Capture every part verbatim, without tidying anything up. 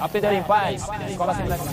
Aprender em paz. Escola sem black.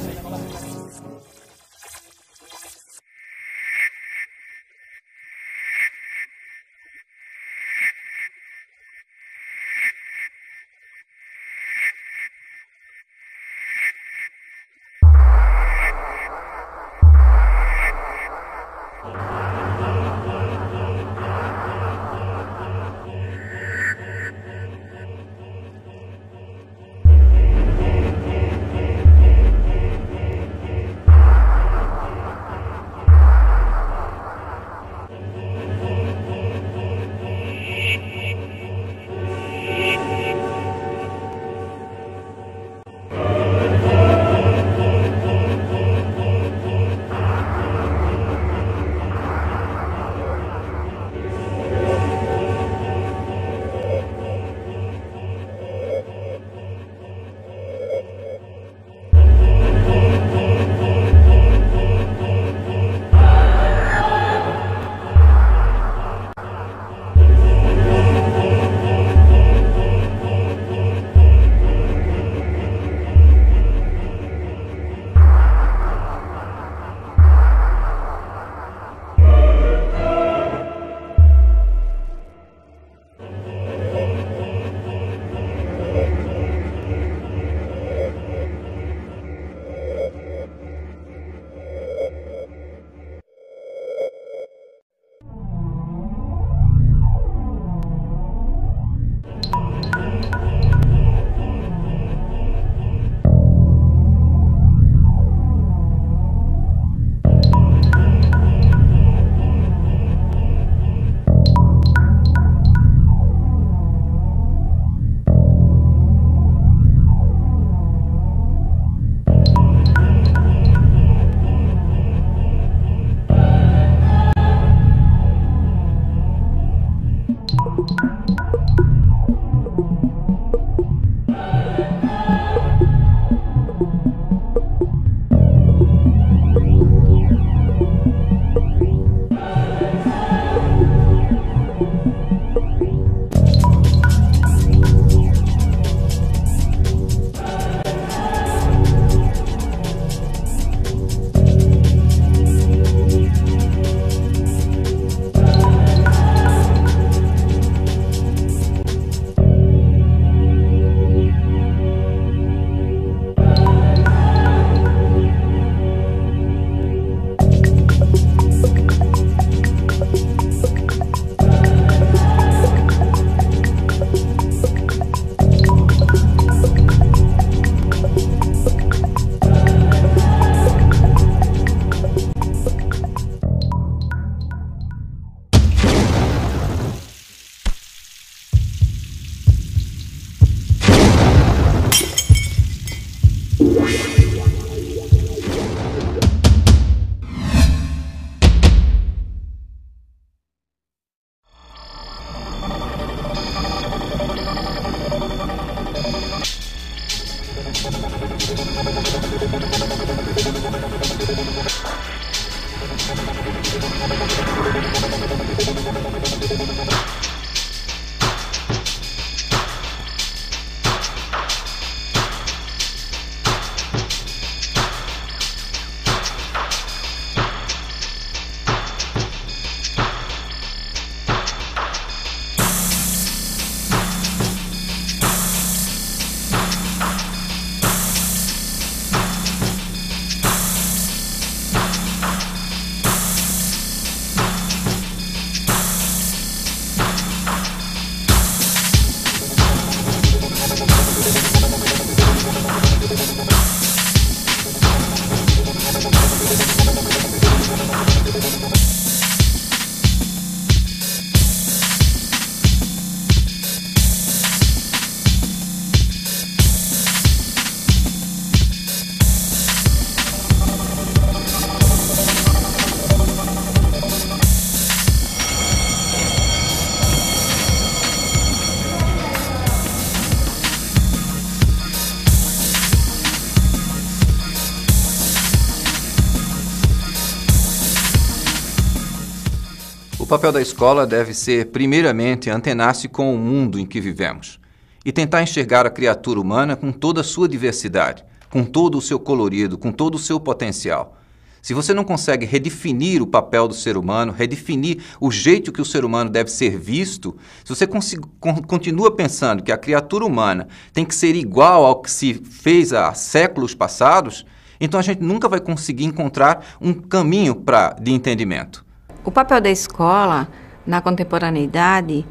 O papel da escola deve ser, primeiramente, antenar-se com o mundo em que vivemos, e tentar enxergar a criatura humana com toda a sua diversidade, com todo o seu colorido, com todo o seu potencial. Se você não consegue redefinir o papel do ser humano, redefinir o jeito que o ser humano deve ser visto, se você continua pensando que a criatura humana tem que ser igual ao que se fez há séculos passados, então a gente nunca vai conseguir encontrar um caminho pra, de entendimento. O papel da escola, na contemporaneidade,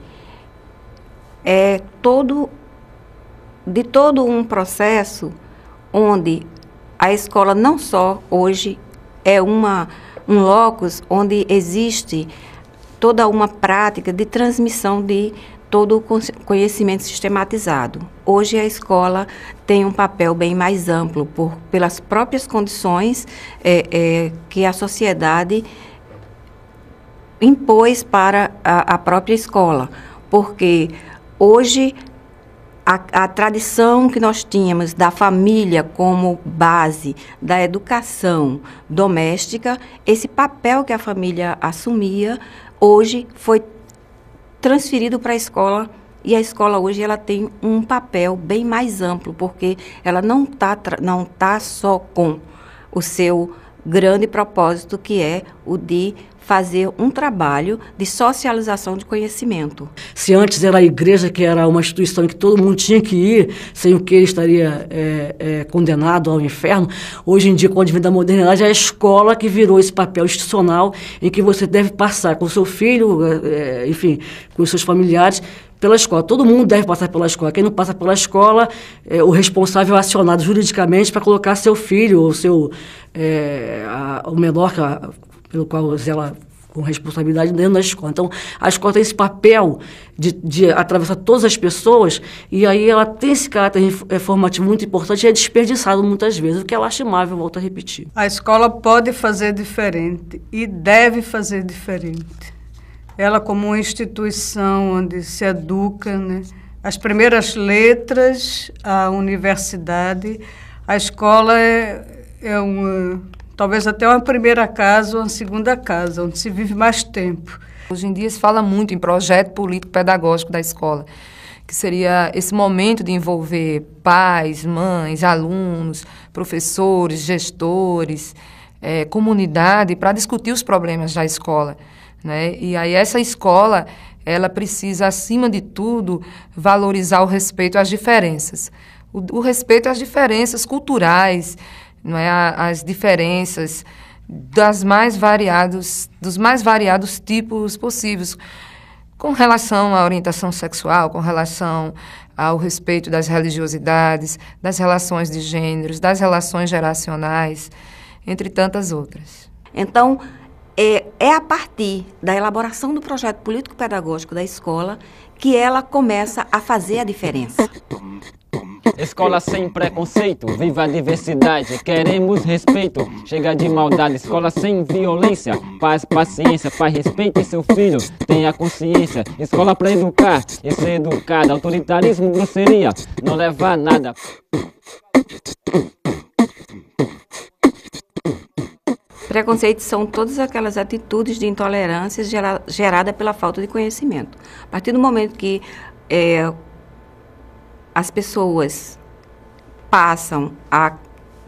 é todo, de todo um processo onde a escola não só hoje é uma, um locus onde existe toda uma prática de transmissão de todo o conhecimento sistematizado. Hoje a escola tem um papel bem mais amplo por, pelas próprias condições é, é, que a sociedade impôs para a, a própria escola, porque hoje a, a tradição que nós tínhamos da família como base da educação doméstica, esse papel que a família assumia, hoje foi transferido para a escola, e a escola hoje ela tem um papel bem mais amplo, porque ela não está não tá só com o seu grande propósito, que é o de fazer um trabalho de socialização de conhecimento. Se antes era a igreja, que era uma instituição em que todo mundo tinha que ir, sem o que ele estaria é, é, condenado ao inferno, hoje em dia, com o advento da modernidade, é a escola que virou esse papel institucional em que você deve passar com o seu filho, é, enfim, com os seus familiares, pela escola. Todo mundo deve passar pela escola. Quem não passa pela escola, é, o responsável é acionado juridicamente para colocar seu filho ou seu, é, a, o menor, que a, pelo qual ela com responsabilidade dentro da escola. Então, a escola tem esse papel de, de atravessar todas as pessoas, e aí ela tem esse caráter formativo muito importante e é desperdiçado muitas vezes, o que é lastimável, volto a repetir. A escola pode fazer diferente e deve fazer diferente. Ela, como uma instituição onde se educa, né? As primeiras letras, a universidade, a escola é, é uma, talvez até uma primeira casa ou uma segunda casa, onde se vive mais tempo. Hoje em dia se fala muito em projeto político-pedagógico da escola, que seria esse momento de envolver pais, mães, alunos, professores, gestores, é, comunidade, para discutir os problemas da escola, né? E aí essa escola, ela precisa, acima de tudo, valorizar o respeito às diferenças. O, o respeito às diferenças culturais, não é? As diferenças das mais variados, dos mais variados tipos possíveis, com relação à orientação sexual, com relação ao respeito das religiosidades, das relações de gêneros, das relações geracionais, entre tantas outras. Então, É, é a partir da elaboração do projeto político-pedagógico da escola que ela começa a fazer a diferença. Escola sem preconceito, viva a diversidade, queremos respeito. Chega de maldade, escola sem violência, paz, paciência, pai, respeite seu filho, tenha consciência. Escola para educar e ser educada, autoritarismo, grosseria, não leva a nada. Preconceitos são todas aquelas atitudes de intolerância gera, gerada pela falta de conhecimento. A partir do momento que é, as pessoas passam a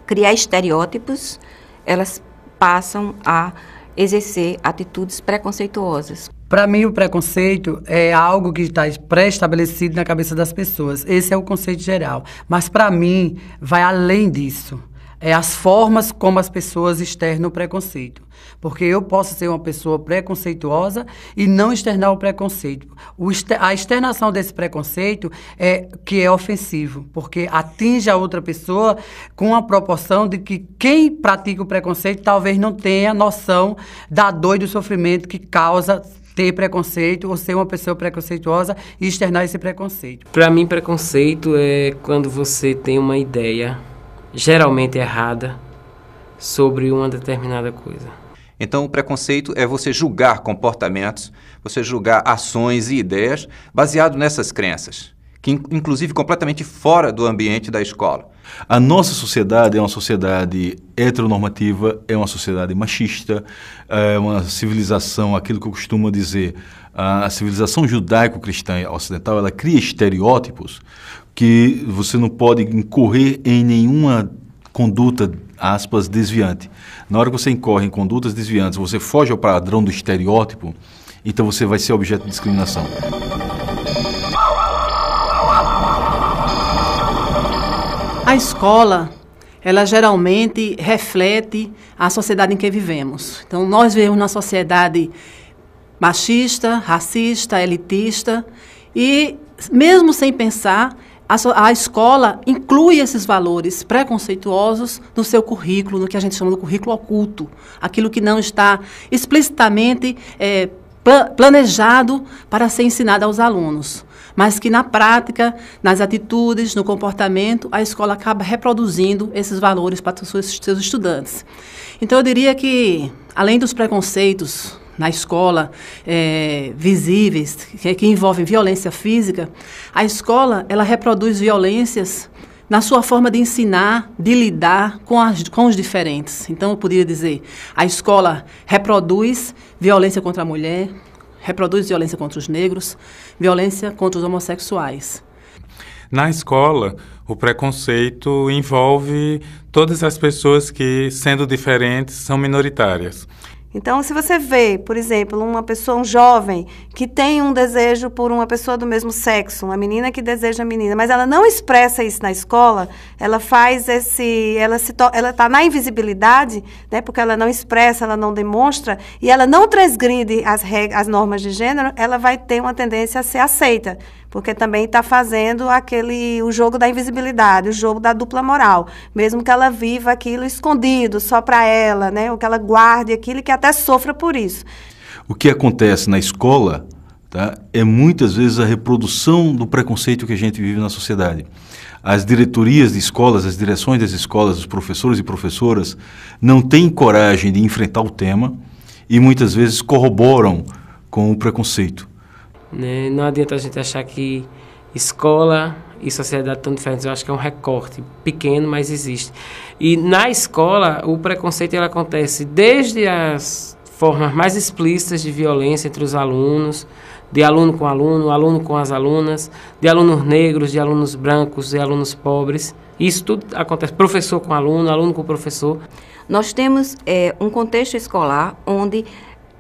criar estereótipos, elas passam a exercer atitudes preconceituosas. Para mim, o preconceito é algo que está pré-estabelecido na cabeça das pessoas. Esse é o conceito geral. Mas, para mim, vai além disso. É as formas como as pessoas externam o preconceito. Porque eu posso ser uma pessoa preconceituosa e não externar o preconceito. O exter- a externação desse preconceito é que é ofensivo, porque atinge a outra pessoa com a proporção de que quem pratica o preconceito talvez não tenha noção da dor e do sofrimento que causa ter preconceito ou ser uma pessoa preconceituosa e externar esse preconceito. Para mim, preconceito é quando você tem uma ideia geralmente errada sobre uma determinada coisa. Então, o preconceito é você julgar comportamentos, você julgar ações e ideias baseado nessas crenças, que inclusive completamente fora do ambiente da escola. A nossa sociedade é uma sociedade heteronormativa, é uma sociedade machista, é uma civilização, aquilo que eu costumo dizer, a civilização judaico-cristã ocidental, ela cria estereótipos que você não pode incorrer em nenhuma conduta, aspas, desviante. Na hora que você incorre em condutas desviantes, você foge ao padrão do estereótipo, então você vai ser objeto de discriminação. A escola, ela geralmente reflete a sociedade em que vivemos. Então, nós vivemos numa sociedade machista, racista, elitista, e mesmo sem pensar, a, so, a escola inclui esses valores preconceituosos no seu currículo, no que a gente chama de currículo oculto, aquilo que não está explicitamente é, pla, planejado para ser ensinado aos alunos, mas que na prática, nas atitudes, no comportamento, a escola acaba reproduzindo esses valores para os seus, seus estudantes. Então eu diria que, além dos preconceitos na escola, é, visíveis, que, que envolvem violência física, a escola, ela reproduz violências na sua forma de ensinar, de lidar com, as, com os diferentes. Então, eu poderia dizer, a escola reproduz violência contra a mulher, reproduz violência contra os negros, violência contra os homossexuais. Na escola, o preconceito envolve todas as pessoas que, sendo diferentes, são minoritárias. Então, se você vê, por exemplo, uma pessoa, um jovem, que tem um desejo por uma pessoa do mesmo sexo, uma menina que deseja a menina, mas ela não expressa isso na escola, ela faz esse, ela se to, ela está na invisibilidade, né, porque ela não expressa, ela não demonstra, e ela não transgride as, reg, as normas de gênero, ela vai ter uma tendência a ser aceita, porque também está fazendo aquele, o jogo da invisibilidade, o jogo da dupla moral, mesmo que ela viva aquilo escondido, só para ela, né, ou que ela guarde aquilo, que até sofra por isso. O que acontece na escola, tá, é muitas vezes a reprodução do preconceito que a gente vive na sociedade. As diretorias de escolas, as direções das escolas, os professores e professoras não têm coragem de enfrentar o tema e muitas vezes corroboram com o preconceito. Não adianta a gente achar que escola e sociedade tão diferentes. Eu acho que é um recorte pequeno, mas existe. E na escola, o preconceito ele acontece desde as formas mais explícitas de violência entre os alunos, de aluno com aluno, aluno com as alunas, de alunos negros, de alunos brancos, de alunos pobres. Isso tudo acontece, professor com aluno, aluno com professor. Nós temos é, um contexto escolar onde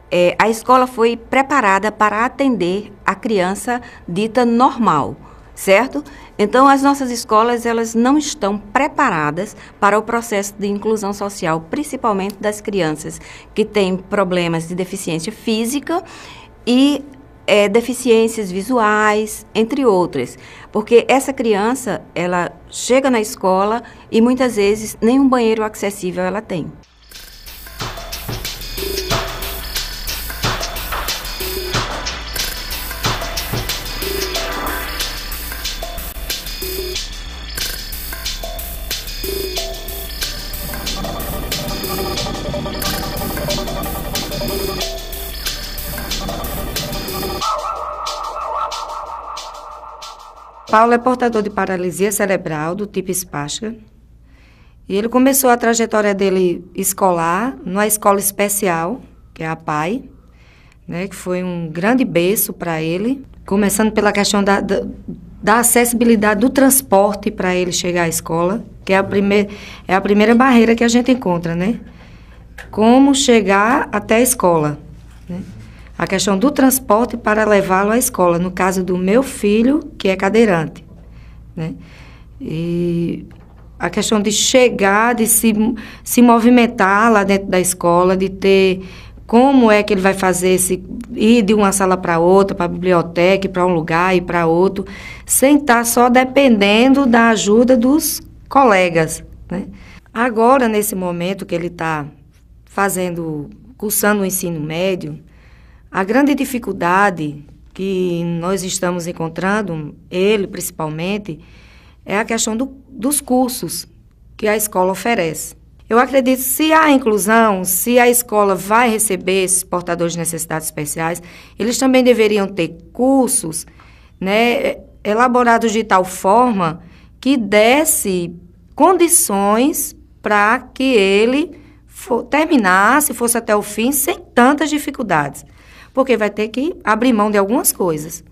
É, a escola foi preparada para atender a criança dita normal, certo? Então, as nossas escolas, elas não estão preparadas para o processo de inclusão social, principalmente das crianças que têm problemas de deficiência física e é, deficiências visuais, entre outras. Porque essa criança, ela chega na escola e muitas vezes nem um banheiro acessível ela tem. Paulo é portador de paralisia cerebral do tipo espástica e ele começou a trajetória dele escolar numa escola especial, que é a P A I, né, que foi um grande berço para ele, começando pela questão da, da, da acessibilidade do transporte para ele chegar à escola, que é a, primeir, é a primeira barreira que a gente encontra, né? Como chegar até a escola, né? A questão do transporte para levá-lo à escola, no caso do meu filho, que é cadeirante, né? E a questão de chegar, de se, se movimentar lá dentro da escola, de ter como é que ele vai fazer, esse, ir de uma sala para outra, para a biblioteca, para um lugar e para outro, sem estar só dependendo da ajuda dos colegas, né? Agora, nesse momento que ele está fazendo, cursando o ensino médio, a grande dificuldade que nós estamos encontrando, ele principalmente, é a questão do, dos cursos que a escola oferece. Eu acredito que se há inclusão, se a escola vai receber esses portadores de necessidades especiais, eles também deveriam ter cursos, né, elaborados de tal forma que desse condições para que ele for, terminasse, fosse até o fim, sem tantas dificuldades. porque vai ter que abrir mão de algumas coisas.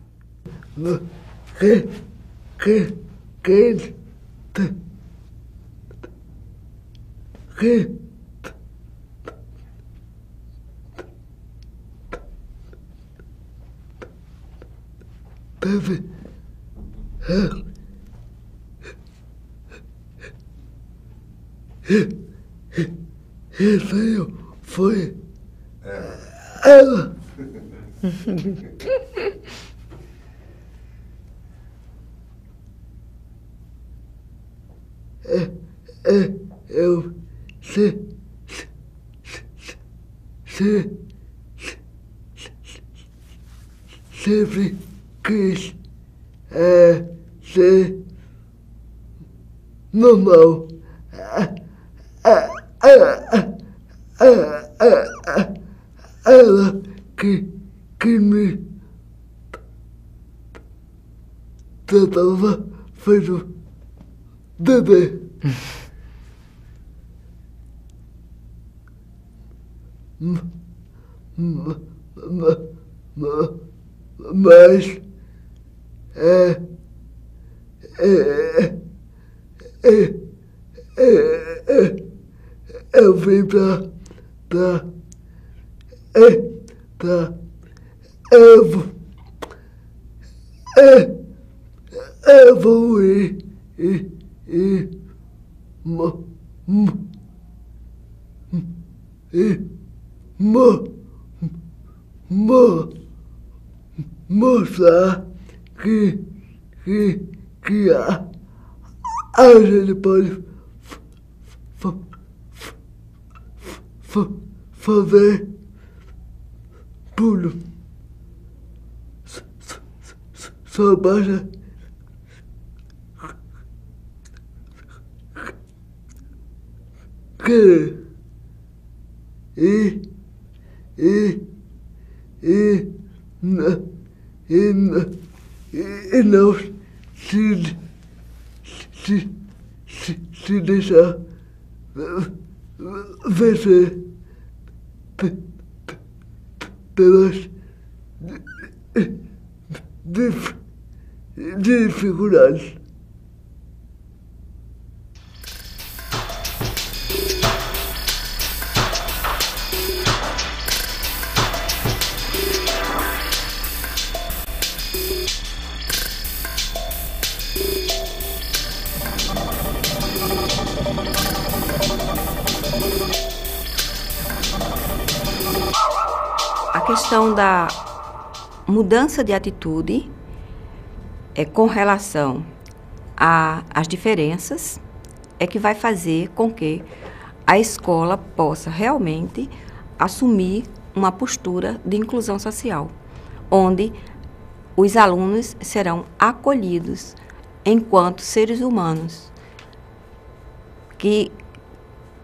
Isso aí foi ela. É, é, eu se, se, se, sempre quis é, ser normal. Ela que, que me tratava feito bebê. Mas é, é, é, é, eu vim pra, pra é, tá, eu vou, é, eu vou ir, e, e, mo, mo, e, mo, mo, mostrar que, que, que a, a gente pode f, f, f, f, fazer tudo. Só basta querer. E, e, e, não, e, não, e não se, se, se, se deixar vencer pelas dificuldades. A questão da mudança de atitude é, com relação às diferenças é que vai fazer com que a escola possa realmente assumir uma postura de inclusão social, onde os alunos serão acolhidos enquanto seres humanos que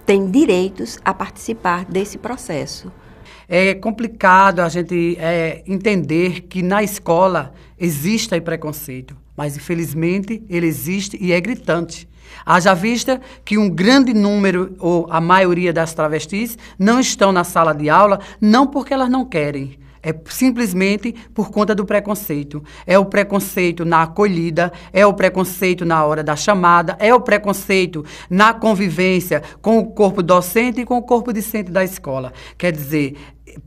têm direitos a participar desse processo. É complicado a gente é, entender que na escola existe aí preconceito, mas infelizmente ele existe e é gritante. Haja vista que um grande número, ou a maioria das travestis, não estão na sala de aula, não porque elas não querem, é simplesmente por conta do preconceito. É o preconceito na acolhida, é o preconceito na hora da chamada, é o preconceito na convivência com o corpo docente e com o corpo discente da escola. Quer dizer,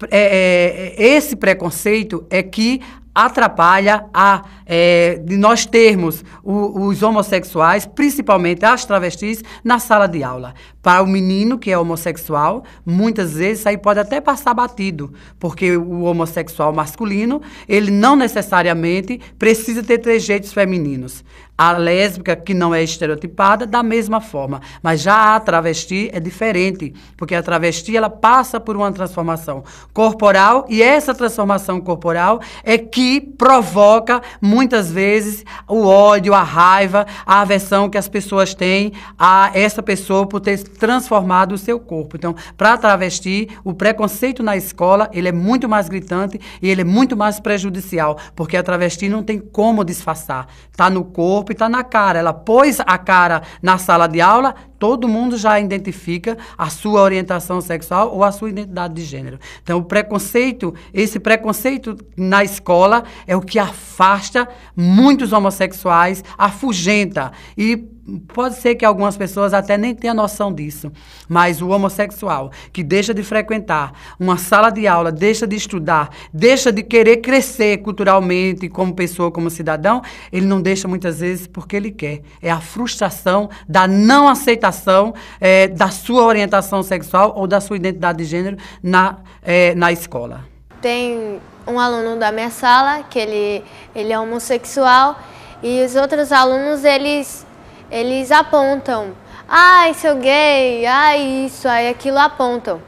é, é, esse preconceito é que atrapalha a, é, de nós termos o, os homossexuais, principalmente as travestis, na sala de aula. Para o menino que é homossexual, muitas vezes isso aí pode até passar batido, porque o homossexual masculino, ele não necessariamente precisa ter trejeitos femininos. A lésbica, que não é estereotipada, da mesma forma. Mas já a travesti é diferente, porque a travesti ela passa por uma transformação corporal, e essa transformação corporal é que provoca, muitas vezes, o ódio, a raiva, a aversão que as pessoas têm a essa pessoa por ter transformado o seu corpo. Então, para a travesti, o preconceito na escola ele é muito mais gritante e ele é muito mais prejudicial, porque a travesti não tem como disfarçar. Está no corpo, e está na cara. Ela pôs a cara na sala de aula, todo mundo já identifica a sua orientação sexual ou a sua identidade de gênero. Então, o preconceito, esse preconceito na escola é o que afasta muitos homossexuais, afugenta e pode ser que algumas pessoas até nem tenham noção disso, mas o homossexual que deixa de frequentar uma sala de aula, deixa de estudar, deixa de querer crescer culturalmente como pessoa, como cidadão, ele não deixa muitas vezes porque ele quer. É a frustração da não aceitação é, da sua orientação sexual ou da sua identidade de gênero na, é, na escola. Tem um aluno da minha sala que ele, ele é homossexual e os outros alunos, eles... Eles apontam, ai, seu gay, ai, isso, ai, aquilo, apontam.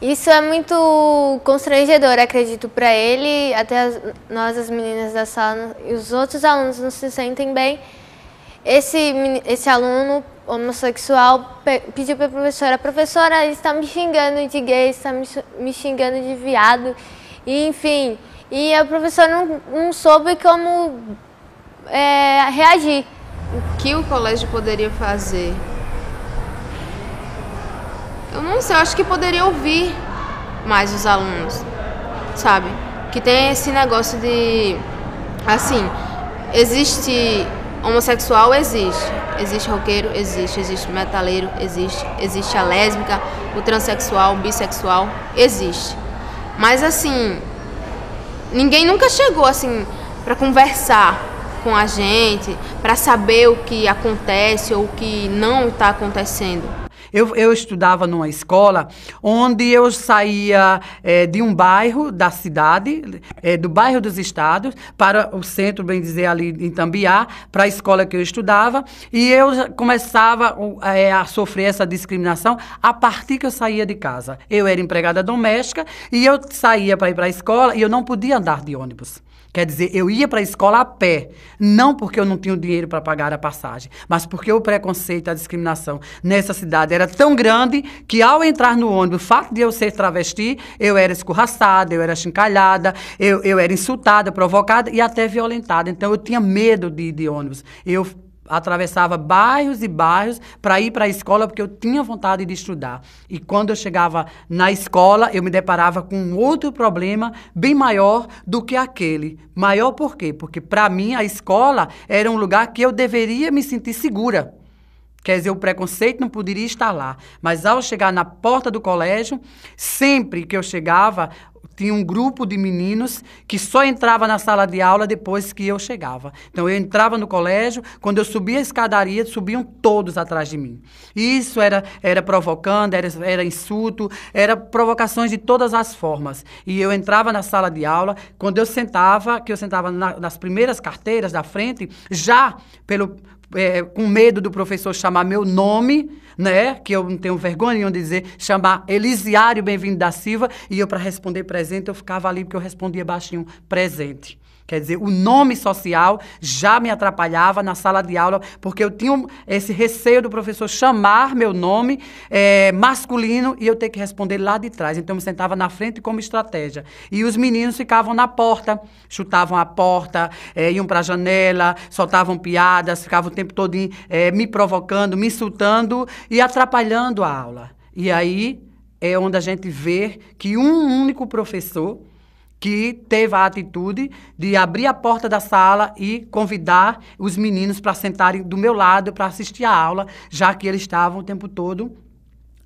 Isso é muito constrangedor, acredito, para ele, até as, nós, as meninas da sala, e os outros alunos não se sentem bem. Esse, esse aluno homossexual pe, pediu para a professora, professora, ele está me xingando de gay, está me, me xingando de viado, e, enfim. E a professora não, não soube como é, reagir. O que o colégio poderia fazer? Eu não sei, eu acho que poderia ouvir mais os alunos, sabe? Que tem esse negócio de, assim, existe homossexual, existe. Existe roqueiro, existe. Existe metaleiro, existe. Existe a lésbica, o transexual, o bissexual, existe. Mas, assim, ninguém nunca chegou, assim, pra conversar com a gente, para saber o que acontece ou o que não está acontecendo. Eu, eu estudava numa escola onde eu saía é, de um bairro da cidade, é, do bairro dos estados, para o centro, bem dizer, ali em Tambiá, para a escola que eu estudava, e eu começava é, a sofrer essa discriminação a partir que eu saía de casa. Eu era empregada doméstica e eu saía para ir para a escola e eu não podia andar de ônibus. Quer dizer, eu ia para a escola a pé, não porque eu não tinha o dinheiro para pagar a passagem, mas porque o preconceito, a discriminação nessa cidade era tão grande que ao entrar no ônibus, o fato de eu ser travesti, eu era escorraçada, eu era chincalhada, eu, eu era insultada, provocada e até violentada. Então, eu tinha medo de ir de ônibus. Eu atravessava bairros e bairros para ir para a escola porque eu tinha vontade de estudar. E quando eu chegava na escola, eu me deparava com outro problema bem maior do que aquele. Maior por quê? Porque para mim a escola era um lugar que eu deveria me sentir segura. Quer dizer, o preconceito não poderia estar lá. Mas ao chegar na porta do colégio, sempre que eu chegava, tinha um grupo de meninos que só entrava na sala de aula depois que eu chegava. Então, eu entrava no colégio, quando eu subia a escadaria, subiam todos atrás de mim. Isso era, era provocando, era, era insulto, era provocações de todas as formas. E eu entrava na sala de aula, quando eu sentava, que eu sentava na, nas primeiras carteiras da frente, já pelo... É, com medo do professor chamar meu nome, né, que eu não tenho vergonha nenhuma de dizer, chamar Elisiário Bem-vindo da Silva, e eu, para responder presente, eu ficava ali, porque eu respondia baixinho, presente. Quer dizer, o nome social já me atrapalhava na sala de aula, porque eu tinha esse receio do professor chamar meu nome é, masculino e eu ter que responder lá de trás. Então, eu me sentava na frente como estratégia. E os meninos ficavam na porta, chutavam a porta, é, iam para a janela, soltavam piadas, ficavam o tempo todo é, me provocando, me insultando e atrapalhando a aula. E aí é onde a gente vê que um único professor que teve a atitude de abrir a porta da sala e convidar os meninos para sentarem do meu lado para assistir a aula, já que eles estavam o tempo todo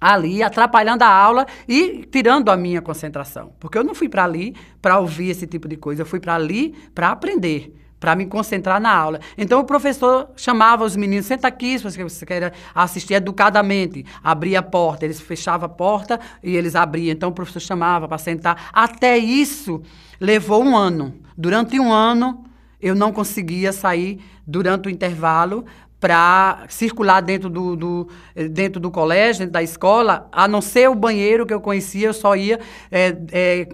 ali, atrapalhando a aula e tirando a minha concentração. Porque eu não fui para ali para ouvir esse tipo de coisa, eu fui para ali para aprender, para me concentrar na aula. Então, o professor chamava os meninos, senta aqui, se você quer assistir educadamente. Abria a porta, eles fechavam a porta e eles abriam. Então, o professor chamava para sentar. Até isso levou um ano. Durante um ano, eu não conseguia sair durante o intervalo para circular dentro do, do, dentro do colégio, dentro da escola, a não ser o banheiro que eu conhecia, eu só ia... É, é,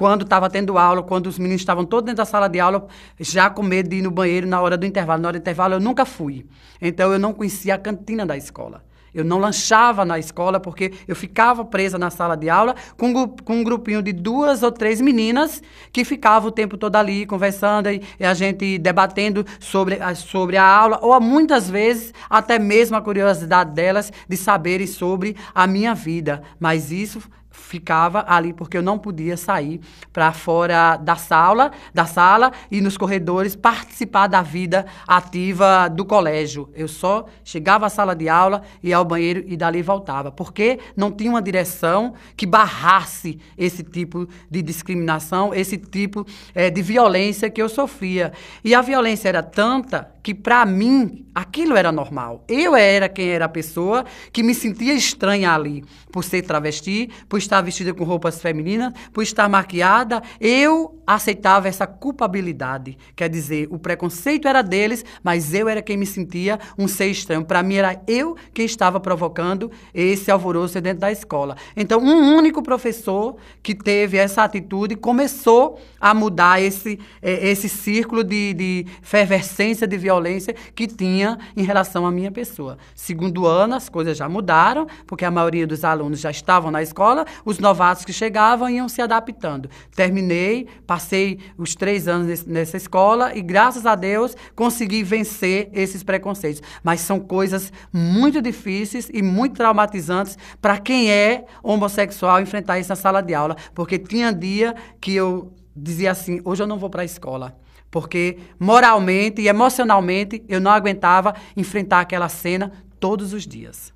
quando estava tendo aula, quando os meninos estavam todos dentro da sala de aula, já com medo de ir no banheiro na hora do intervalo. Na hora do intervalo, eu nunca fui. Então, eu não conhecia a cantina da escola. Eu não lanchava na escola porque eu ficava presa na sala de aula com, com um grupinho de duas ou três meninas que ficavam o tempo todo ali conversando e, e a gente debatendo sobre a, sobre a aula, ou muitas vezes até mesmo a curiosidade delas de saberem sobre a minha vida. Mas isso ficava ali porque eu não podia sair para fora da sala, da sala e nos corredores participar da vida ativa do colégio. Eu só chegava à sala de aula, ia ao banheiro e dali voltava, porque não tinha uma direção que barrasse esse tipo de discriminação, esse tipo é, de violência que eu sofria. E a violência era tanta que para mim aquilo era normal. Eu era quem era a pessoa que me sentia estranha ali, por ser travesti, por estar vestida com roupas femininas, por estar maquiada. Eu aceitava essa culpabilidade. Quer dizer, o preconceito era deles, mas eu era quem me sentia um ser estranho. Para mim era eu quem estava provocando esse alvoroço dentro da escola. Então, um único professor que teve essa atitude começou a mudar esse, esse círculo de, de efervescência, de violência, violência que tinha em relação à minha pessoa. Segundo ano, as coisas já mudaram, porque a maioria dos alunos já estavam na escola, os novatos que chegavam iam se adaptando. Terminei, passei os três anos nessa escola e, graças a Deus, consegui vencer esses preconceitos. Mas são coisas muito difíceis e muito traumatizantes para quem é homossexual enfrentar isso na sala de aula, porque tinha dia que eu dizia assim, hoje eu não vou para a escola, porque moralmente e emocionalmente eu não aguentava enfrentar aquela cena todos os dias.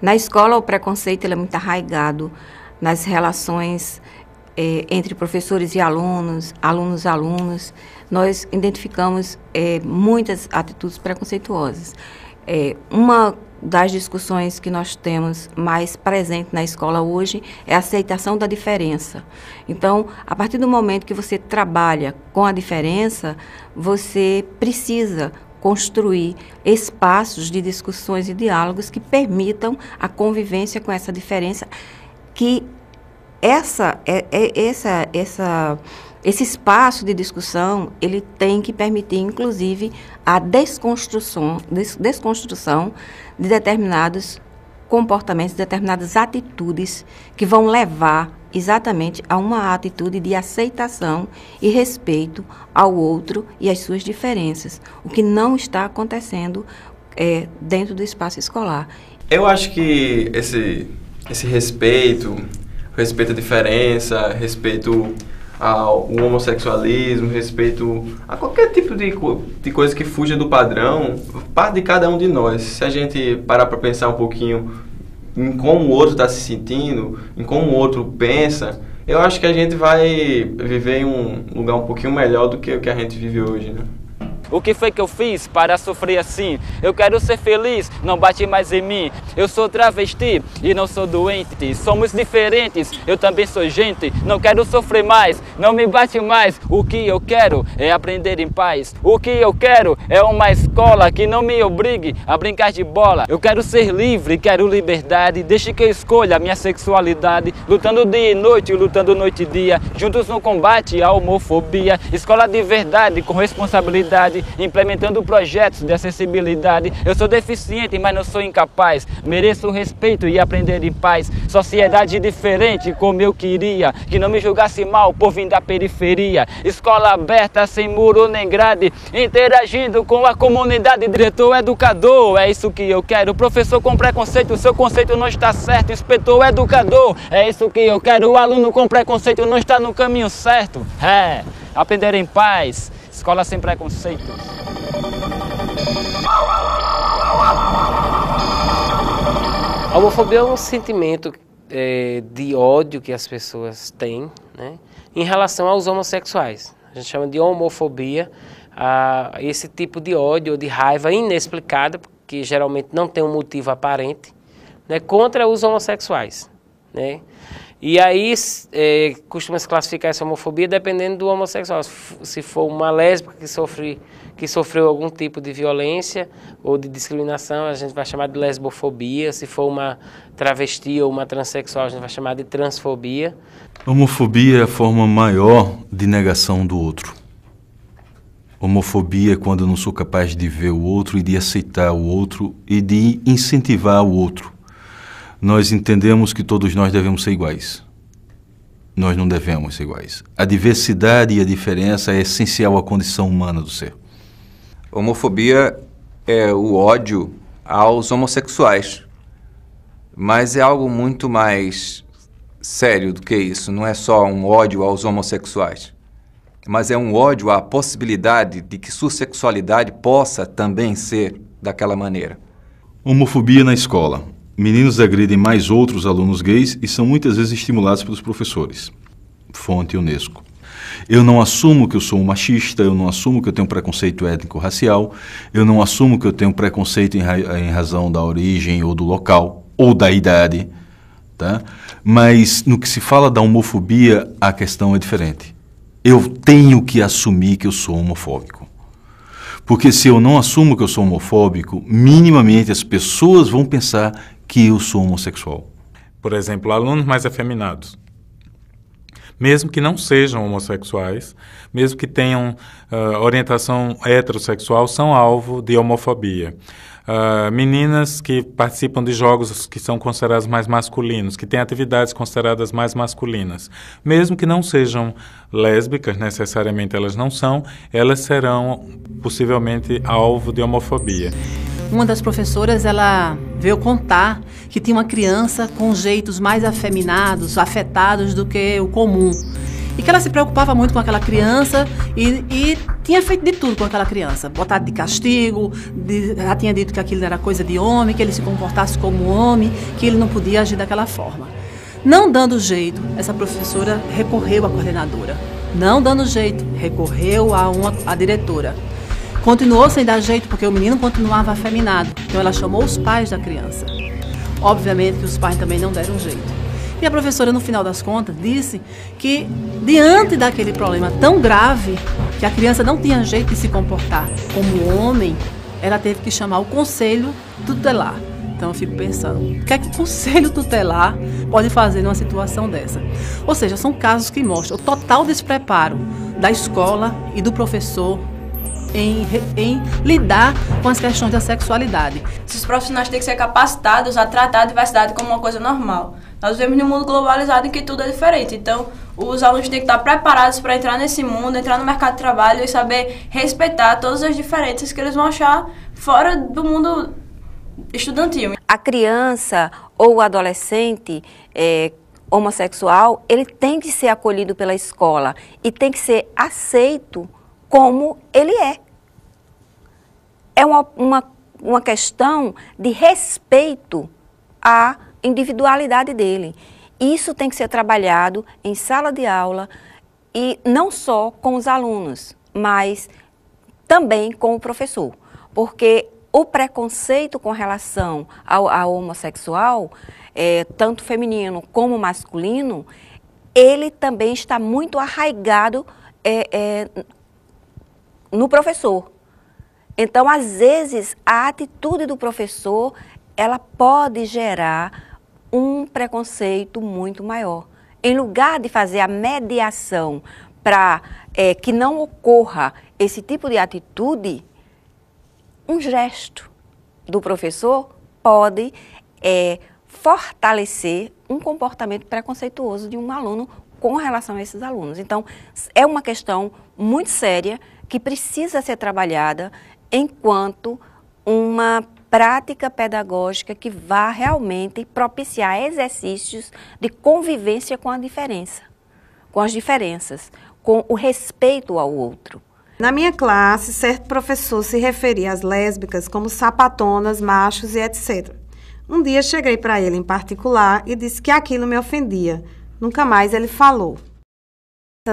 Na escola o preconceito ele é muito arraigado nas relações eh, entre professores e alunos, alunos e alunos. Nós identificamos eh, muitas atitudes preconceituosas. Eh, uma das discussões que nós temos mais presente na escola hoje é a aceitação da diferença. Então, a partir do momento que você trabalha com a diferença, você precisa construir espaços de discussões e diálogos que permitam a convivência com essa diferença, que essa, essa, essa, esse espaço de discussão ele tem que permitir, inclusive, a desconstrução, des, desconstrução de determinados comportamentos, determinadas atitudes que vão levar exatamente a uma atitude de aceitação e respeito ao outro e às suas diferenças, o que não está acontecendo é, dentro do espaço escolar. Eu acho que esse, esse respeito, respeito à diferença, respeito ao homossexualismo, respeito a qualquer tipo de, co de coisa que fuja do padrão, parte de cada um de nós. Se a gente parar para pensar um pouquinho em como o outro está se sentindo, em como o outro pensa, eu acho que a gente vai viver em um lugar um pouquinho melhor do que o que a gente vive hoje, né? O que foi que eu fiz para sofrer assim? Eu quero ser feliz, não bate mais em mim. Eu sou travesti e não sou doente. Somos diferentes, eu também sou gente. Não quero sofrer mais, não me bate mais. O que eu quero é aprender em paz. O que eu quero é uma escola que não me obrigue a brincar de bola. Eu quero ser livre, quero liberdade. Deixe que eu escolha a minha sexualidade. Lutando dia e noite, lutando noite e dia. Juntos no combate à homofobia. Escola de verdade, com responsabilidade. Implementando projetos de acessibilidade. Eu sou deficiente, mas não sou incapaz. Mereço respeito e aprender em paz. Sociedade diferente, como eu queria, que não me julgasse mal por vir da periferia. Escola aberta, sem muro nem grade, interagindo com a comunidade. Diretor, educador, é isso que eu quero. Professor com preconceito, seu conceito não está certo. Inspetor, educador, é isso que eu quero. O aluno com preconceito não está no caminho certo. É, aprender em paz. Escola sem preconceitos. A homofobia é um sentimento é, de ódio que as pessoas têm, né, em relação aos homossexuais. A gente chama de homofobia a esse tipo de ódio ou de raiva inexplicada, porque geralmente não tem um motivo aparente, né, contra os homossexuais, né? E aí, é, costuma se classificar essa homofobia dependendo do homossexual. Se for uma lésbica que, sofre, que sofreu algum tipo de violência ou de discriminação, a gente vai chamar de lesbofobia. Se for uma travesti ou uma transexual, a gente vai chamar de transfobia. Homofobia é a forma maior de negação do outro. Homofobia é quando eu não sou capaz de ver o outro e de aceitar o outro e de incentivar o outro. nós entendemos que todos nós devemos ser iguais. Nós não devemos ser iguais. A diversidade e a diferença é essencial à condição humana do ser. Homofobia é o ódio aos homossexuais, mas é algo muito mais sério do que isso. Não é só um ódio aos homossexuais, mas é um ódio à possibilidade de que sua sexualidade possa também ser daquela maneira. Homofobia na escola. Meninos agridem mais outros alunos gays e são muitas vezes estimulados pelos professores. Fonte Unesco. Eu não assumo que eu sou um machista, eu não assumo que eu tenho preconceito étnico-racial, eu não assumo que eu tenho preconceito em, ra em razão da origem ou do local, ou da idade, tá? Mas no que se fala da homofobia, a questão é diferente. Eu tenho que assumir que eu sou homofóbico. Porque se eu não assumo que eu sou homofóbico, minimamente as pessoas vão pensar que eu sou homossexual. Por exemplo, alunos mais afeminados. Mesmo que não sejam homossexuais, mesmo que tenham uh, orientação heterossexual, são alvo de homofobia. Uh, meninas que participam de jogos que são considerados mais masculinos, que têm atividades consideradas mais masculinas. Mesmo que não sejam lésbicas, necessariamente elas não são, elas serão possivelmente alvo de homofobia. Uma das professoras, ela veio contar que tinha uma criança com jeitos mais afeminados, afetados do que o comum. E que ela se preocupava muito com aquela criança e, e tinha feito de tudo com aquela criança. Botado de castigo, de, ela tinha dito que aquilo era coisa de homem, que ele se comportasse como homem, que ele não podia agir daquela forma. Não dando jeito, essa professora recorreu à coordenadora. Não dando jeito, recorreu a uma, a diretora. Continuou sem dar jeito porque o menino continuava afeminado, então ela chamou os pais da criança. Obviamente que os pais também não deram jeito. E a professora, no final das contas, disse que diante daquele problema tão grave, que a criança não tinha jeito de se comportar como homem, ela teve que chamar o conselho tutelar. Então eu fico pensando, o que é que o conselho tutelar pode fazer numa situação dessa? Ou seja, são casos que mostram o total despreparo da escola e do professor Em, em lidar com as questões da sexualidade. Esses profissionais têm que ser capacitados a tratar a diversidade como uma coisa normal. Nós vivemos num mundo globalizado em que tudo é diferente, então os alunos têm que estar preparados para entrar nesse mundo, entrar no mercado de trabalho e saber respeitar todas as diferenças que eles vão achar fora do mundo estudantil. A criança ou o adolescente é, homossexual, ele tem que ser acolhido pela escola e tem que ser aceito como ele é. É uma, uma, uma questão de respeito à individualidade dele. Isso tem que ser trabalhado em sala de aula e não só com os alunos, mas também com o professor. Porque o preconceito com relação ao, ao homossexual, é, tanto feminino como masculino, ele também está muito arraigado é, é, no professor. Então, às vezes, a atitude do professor, ela pode gerar um preconceito muito maior. Em lugar de fazer a mediação para é, que não ocorra esse tipo de atitude, um gesto do professor pode é, fortalecer um comportamento preconceituoso de um aluno com relação a esses alunos. Então, é uma questão muito séria que precisa ser trabalhada enquanto uma prática pedagógica que vá realmente propiciar exercícios de convivência com a diferença, com as diferenças, com o respeito ao outro. Na minha classe, certo professor se referia às lésbicas como sapatonas, machos e etcétera. Um dia cheguei para ele em particular e disse que aquilo me ofendia. Nunca mais ele falou.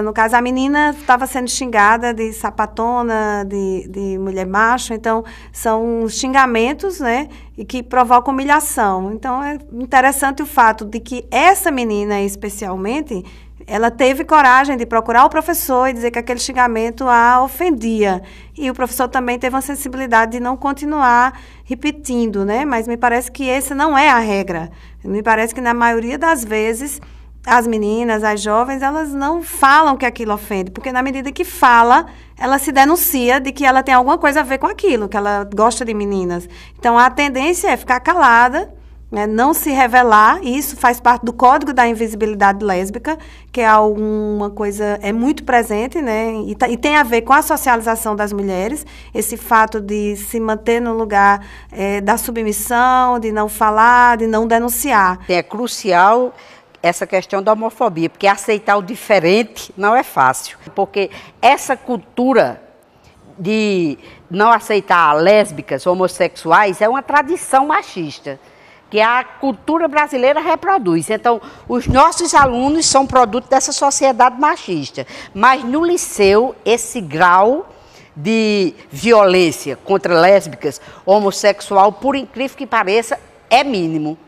No caso, a menina estava sendo xingada de sapatona, de, de mulher macho, então são xingamentos, né, e que provocam humilhação. Então é interessante o fato de que essa menina, especialmente, ela teve coragem de procurar o professor e dizer que aquele xingamento a ofendia. E o professor também teve uma sensibilidade de não continuar repetindo, né, mas me parece que essa não é a regra. Me parece que na maioria das vezes as meninas, as jovens, elas não falam que aquilo ofende, porque na medida que fala, ela se denuncia de que ela tem alguma coisa a ver com aquilo, que ela gosta de meninas. Então, a tendência é ficar calada né, não se revelar, e isso faz parte do código da invisibilidade lésbica, que é alguma coisa, é muito presente, né, e, e tem a ver com a socialização das mulheres, esse fato de se manter no lugar é, da submissão, de não falar, de não denunciar. É crucial essa questão da homofobia, porque aceitar o diferente não é fácil, porque essa cultura de não aceitar lésbicas, homossexuais, é uma tradição machista, que a cultura brasileira reproduz. Então, os nossos alunos são produto dessa sociedade machista. Mas no liceu, esse grau de violência contra lésbicas, homossexual, por incrível que pareça, é mínimo.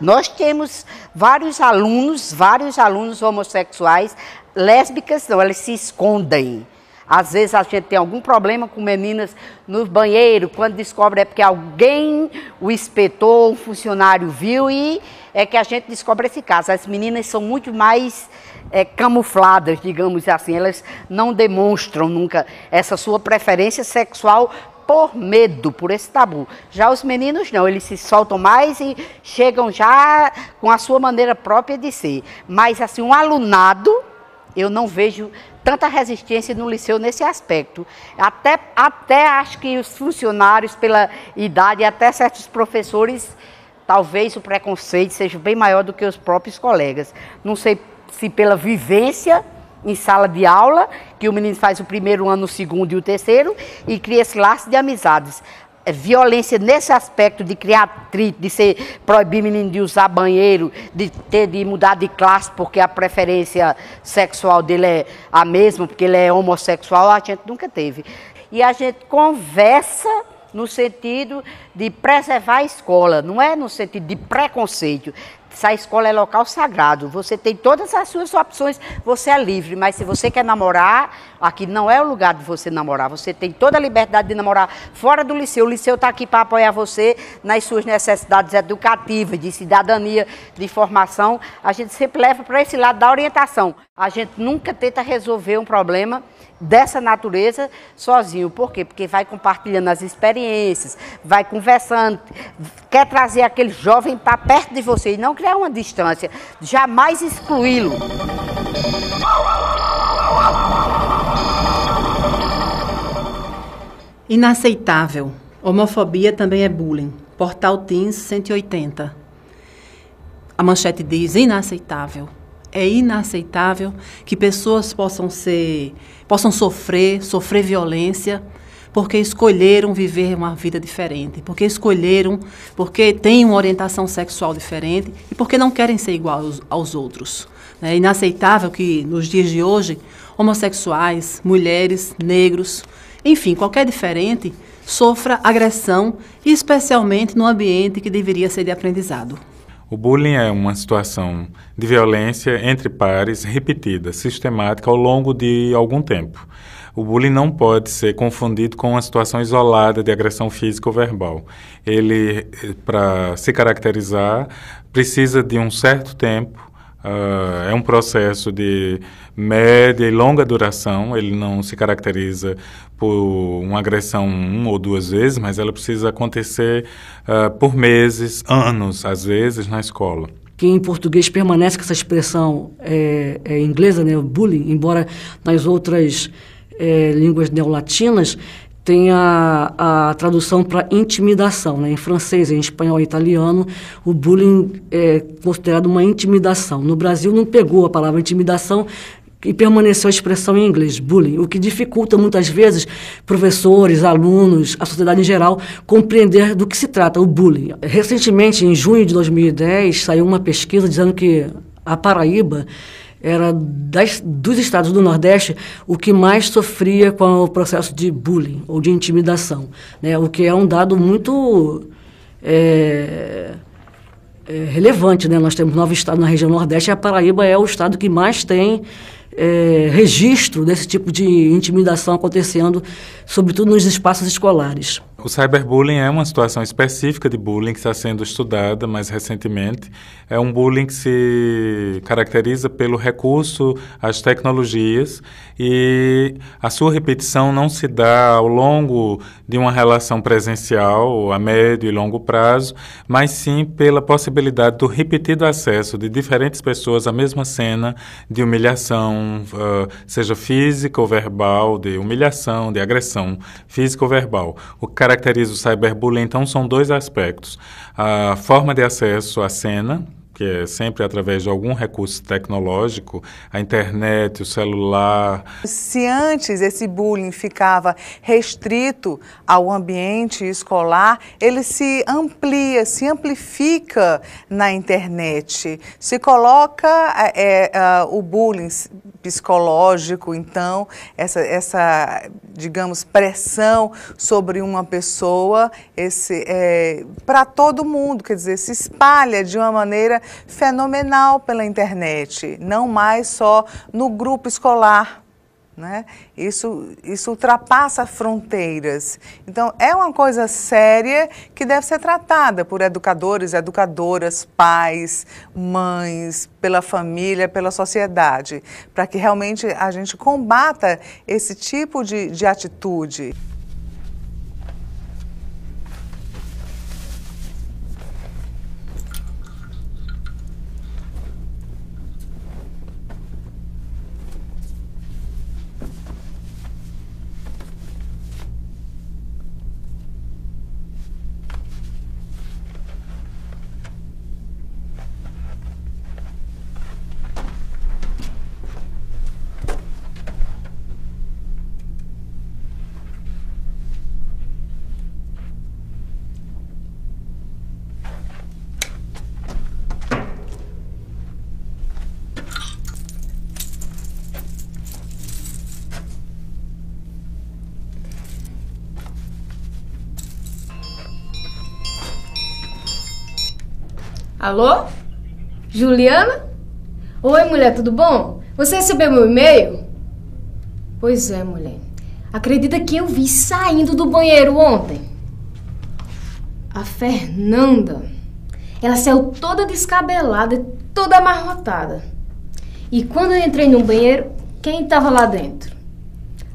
Nós temos vários alunos, vários alunos homossexuais, lésbicas não, elas se escondem. Às vezes a gente tem algum problema com meninas no banheiro, quando descobre é porque alguém, o inspetor, um funcionário viu, e é que a gente descobre esse caso. As meninas são muito mais é, camufladas, digamos assim, elas não demonstram nunca essa sua preferência sexual por medo, por esse tabu. Já os meninos não, eles se soltam mais e chegam já com a sua maneira própria de ser. Mas assim, um alunado, eu não vejo tanta resistência no liceu nesse aspecto. Até, até acho que os funcionários, pela idade, até certos professores, talvez o preconceito seja bem maior do que os próprios colegas. Não sei se pela vivência em sala de aula, que o menino faz o primeiro ano, o segundo e o terceiro, e cria esse laço de amizades. Violência nesse aspecto de criar atrito, de ser proibir menino de usar banheiro, de ter de mudar de classe porque a preferência sexual dele é a mesma, porque ele é homossexual, a gente nunca teve. E a gente conversa no sentido de preservar a escola, não é no sentido de preconceito. Essa escola é local sagrado, você tem todas as suas opções, você é livre, mas se você quer namorar, aqui não é o lugar de você namorar, você tem toda a liberdade de namorar fora do liceu, o liceu está aqui para apoiar você nas suas necessidades educativas, de cidadania, de formação, a gente sempre leva para esse lado da orientação, a gente nunca tenta resolver um problema dessa natureza sozinho. Por quê? Porque vai compartilhando as experiências, vai conversando, quer trazer aquele jovem para perto de você e não criar uma distância, jamais excluí-lo. Inaceitável. Homofobia também é bullying. Portal Teens cento e oitenta. A manchete diz inaceitável. É inaceitável que pessoas possam ser, possam sofrer, sofrer violência, porque escolheram viver uma vida diferente, porque escolheram, porque têm uma orientação sexual diferente e porque não querem ser iguais aos, aos outros. É inaceitável que, nos dias de hoje, homossexuais, mulheres, negros, enfim, qualquer diferente, sofra agressão, especialmente no ambiente que deveria ser de aprendizado. O bullying é uma situação de violência entre pares repetida, sistemática, ao longo de algum tempo. O bullying não pode ser confundido com uma situação isolada de agressão física ou verbal. Ele, para se caracterizar, precisa de um certo tempo, uh, é um processo de média e longa duração, ele não se caracteriza por uma agressão uma ou duas vezes, mas ela precisa acontecer uh, por meses, anos, às vezes, na escola. Que em português permanece com essa expressão é, é inglesa, né, bullying, embora nas outras é, línguas neolatinas tem a, a tradução para intimidação, né? Em francês, em espanhol e italiano, o bullying é considerado uma intimidação. No Brasil não pegou a palavra intimidação, e permaneceu a expressão em inglês, bullying, o que dificulta muitas vezes professores, alunos, a sociedade em geral, compreender do que se trata o bullying. Recentemente, em junho de dois mil e dez, saiu uma pesquisa dizendo que a Paraíba era das, dos estados do Nordeste o que mais sofria com o processo de bullying ou de intimidação, né? O que é um dado muito é, é, relevante, né? Nós temos nove estados na região Nordeste e a Paraíba é o estado que mais tem É, registro desse tipo de intimidação acontecendo, sobretudo nos espaços escolares. O cyberbullying é uma situação específica de bullying que está sendo estudada mais recentemente. É um bullying que se caracteriza pelo recurso às tecnologias e a sua repetição não se dá ao longo de uma relação presencial, a médio e longo prazo, mas sim pela possibilidade do repetido acesso de diferentes pessoas à mesma cena de humilhação, seja física ou verbal, de humilhação, de agressão física ou verbal. O que caracteriza o cyberbullying, então, são dois aspectos. A forma de acesso à cena, que é sempre através de algum recurso tecnológico, a internet, o celular. Se antes esse bullying ficava restrito ao ambiente escolar, ele se amplia, se amplifica na internet. Se coloca é, é, o bullying psicológico, então, essa, essa digamos, pressão sobre uma pessoa esse é, para todo mundo, quer dizer, se espalha de uma maneira fenomenal pela internet, não mais só no grupo escolar, né? Isso, isso ultrapassa fronteiras. Então, é uma coisa séria que deve ser tratada por educadores, educadoras, pais, mães, pela família, pela sociedade, para que realmente a gente combata esse tipo de, de atitude. Alô? Juliana? Oi, mulher, tudo bom? Você recebeu meu e-mail? Pois é, mulher. Acredita que eu vi saindo do banheiro ontem? A Fernanda. Ela saiu toda descabelada, toda amarrotada. E quando eu entrei no banheiro, quem tava lá dentro?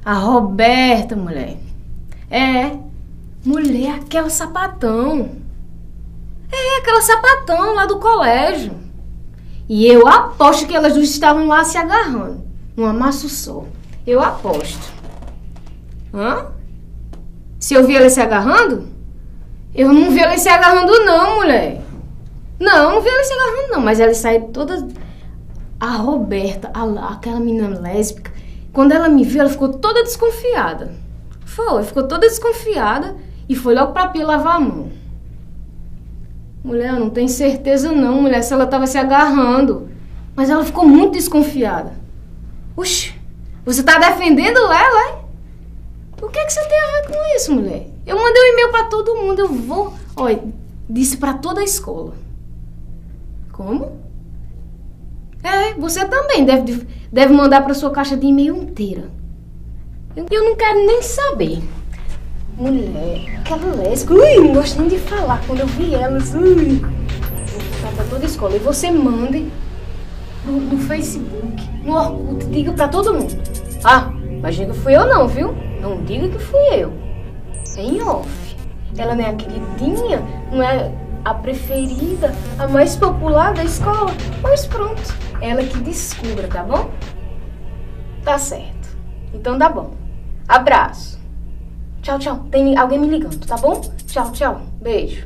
A Roberta, mulher. É, mulher, aquela sapatão. É, aquela sapatão lá do colégio. E eu aposto que elas duas estavam lá se agarrando. Um amasso só. Eu aposto. Hã? Se eu vi elas se agarrando? Eu não vi elas se agarrando não, mulher. Não, não vi elas se agarrando não. Mas elas saíram todas... A Roberta, a, aquela menina lésbica, quando ela me viu, ela ficou toda desconfiada. Foi, ficou toda desconfiada e foi logo pra pia lavar a mão. Mulher, eu não tenho certeza não, mulher, se ela tava se agarrando. Mas ela ficou muito desconfiada. Oxi, você tá defendendo ela, é? O que é que você tem a ver com isso, mulher? Eu mandei um e-mail pra todo mundo, eu vou... Olha, disse pra toda a escola. Como? É, você também deve, deve mandar pra sua caixa de e-mail inteira. Eu, eu não quero nem saber. Mulher, aquela lésbica, ui, não gosto nem de falar quando eu vi elas, ui. Tá pra toda a escola, e você mande no, no Facebook, no Orkut, diga pra todo mundo. Ah, mas diga que fui eu não, viu? Não diga que fui eu. Em off. Ela não é a queridinha, não é a preferida, a mais popular da escola, mas pronto. Ela que descubra, tá bom? Tá certo. Então tá bom. Abraço. Tchau, tchau. Tem alguém me ligando, tá bom? Tchau, tchau. Beijo.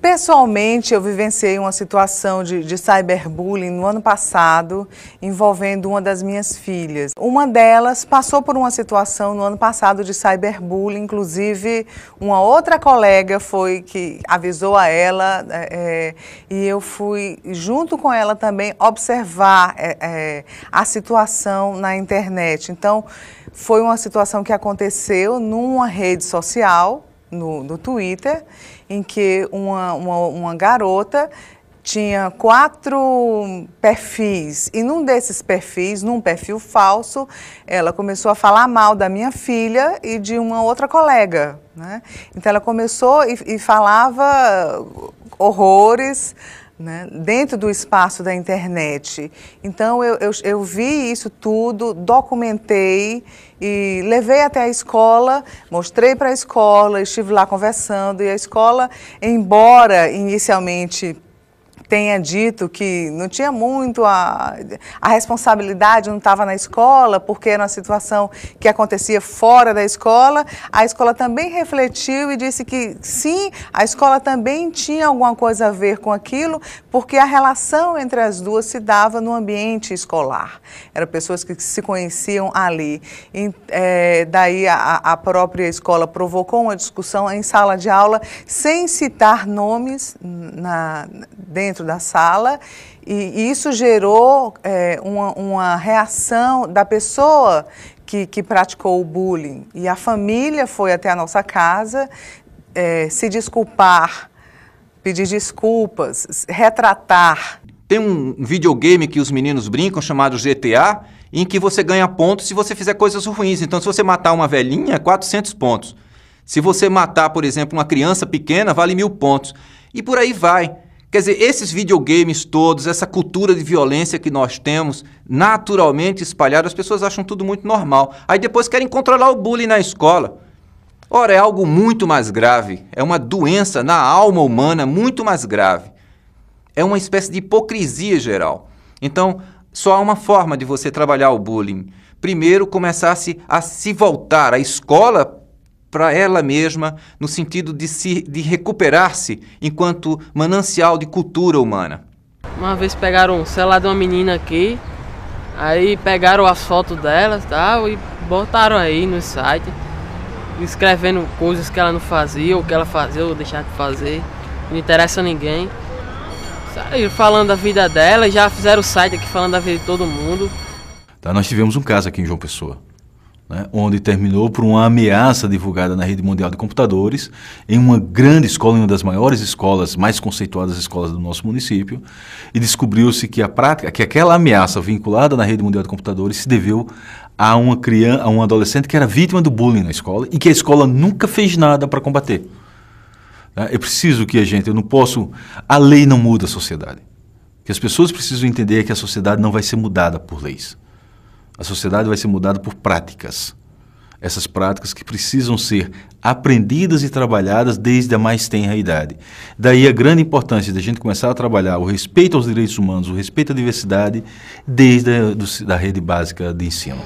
Pessoalmente, eu vivenciei uma situação de, de cyberbullying no ano passado, envolvendo uma das minhas filhas. Uma delas passou por uma situação no ano passado de cyberbullying, inclusive uma outra colega foi que avisou a ela é, e eu fui junto com ela também observar é, é, a situação na internet. Então, foi uma situação que aconteceu numa rede social, no, no Twitter, em que uma, uma, uma garota tinha quatro perfis, e num desses perfis, num perfil falso, ela começou a falar mal da minha filha e de uma outra colega, né? Então ela começou e, e falava horrores, né, dentro do espaço da internet. Então eu, eu, eu vi isso tudo, documentei e levei até a escola, mostrei para a escola, estive lá conversando, e a escola, embora inicialmente tenha dito que não tinha muito, a, a responsabilidade não estava na escola, porque era uma situação que acontecia fora da escola, a escola também refletiu e disse que sim, a escola também tinha alguma coisa a ver com aquilo, porque a relação entre as duas se dava no ambiente escolar. Eram pessoas que se conheciam ali. E, é, daí a, a própria escola provocou uma discussão em sala de aula, sem citar nomes na, dentro da sala, e isso gerou é, uma, uma reação da pessoa que, que praticou o bullying. E a família foi até a nossa casa é, se desculpar, pedir desculpas, retratar. Tem um videogame que os meninos brincam chamado G T A, em que você ganha pontos se você fizer coisas ruins. Então, se você matar uma velhinha, quatrocentos pontos. Se você matar, por exemplo, uma criança pequena, vale mil pontos. E por aí vai. Quer dizer, esses videogames todos, essa cultura de violência que nós temos, naturalmente espalhada, as pessoas acham tudo muito normal. Aí depois querem controlar o bullying na escola. Ora, é algo muito mais grave. É uma doença na alma humana muito mais grave. É uma espécie de hipocrisia geral. Então, só há uma forma de você trabalhar o bullying. Primeiro, começar-se a se voltar à escola para ela mesma, no sentido de, se, de recuperar-se enquanto manancial de cultura humana. Uma vez pegaram o celular de uma menina aqui, aí pegaram as fotos dela e tal, e botaram aí no site, escrevendo coisas que ela não fazia, ou que ela fazia, ou deixava de fazer, não interessa a ninguém. Saíram falando da vida dela, já fizeram o site aqui falando da vida de todo mundo. Tá, nós tivemos um caso aqui em João Pessoa, né, onde terminou por uma ameaça divulgada na rede mundial de computadores, em uma grande escola, em uma das maiores escolas, mais conceituadas escolas do nosso município, e descobriu-se que a prática, que aquela ameaça vinculada na rede mundial de computadores se deveu a uma criança, a um adolescente que era vítima do bullying na escola e que a escola nunca fez nada para combater. É preciso que a gente, eu não posso, a lei não muda a sociedade. O que as pessoas precisam entender é que a sociedade não vai ser mudada por leis. A sociedade vai ser mudada por práticas. Essas práticas que precisam ser aprendidas e trabalhadas desde a mais tenra idade. Daí a grande importância de a gente começar a trabalhar o respeito aos direitos humanos, o respeito à diversidade, desde a do, da rede básica de ensino.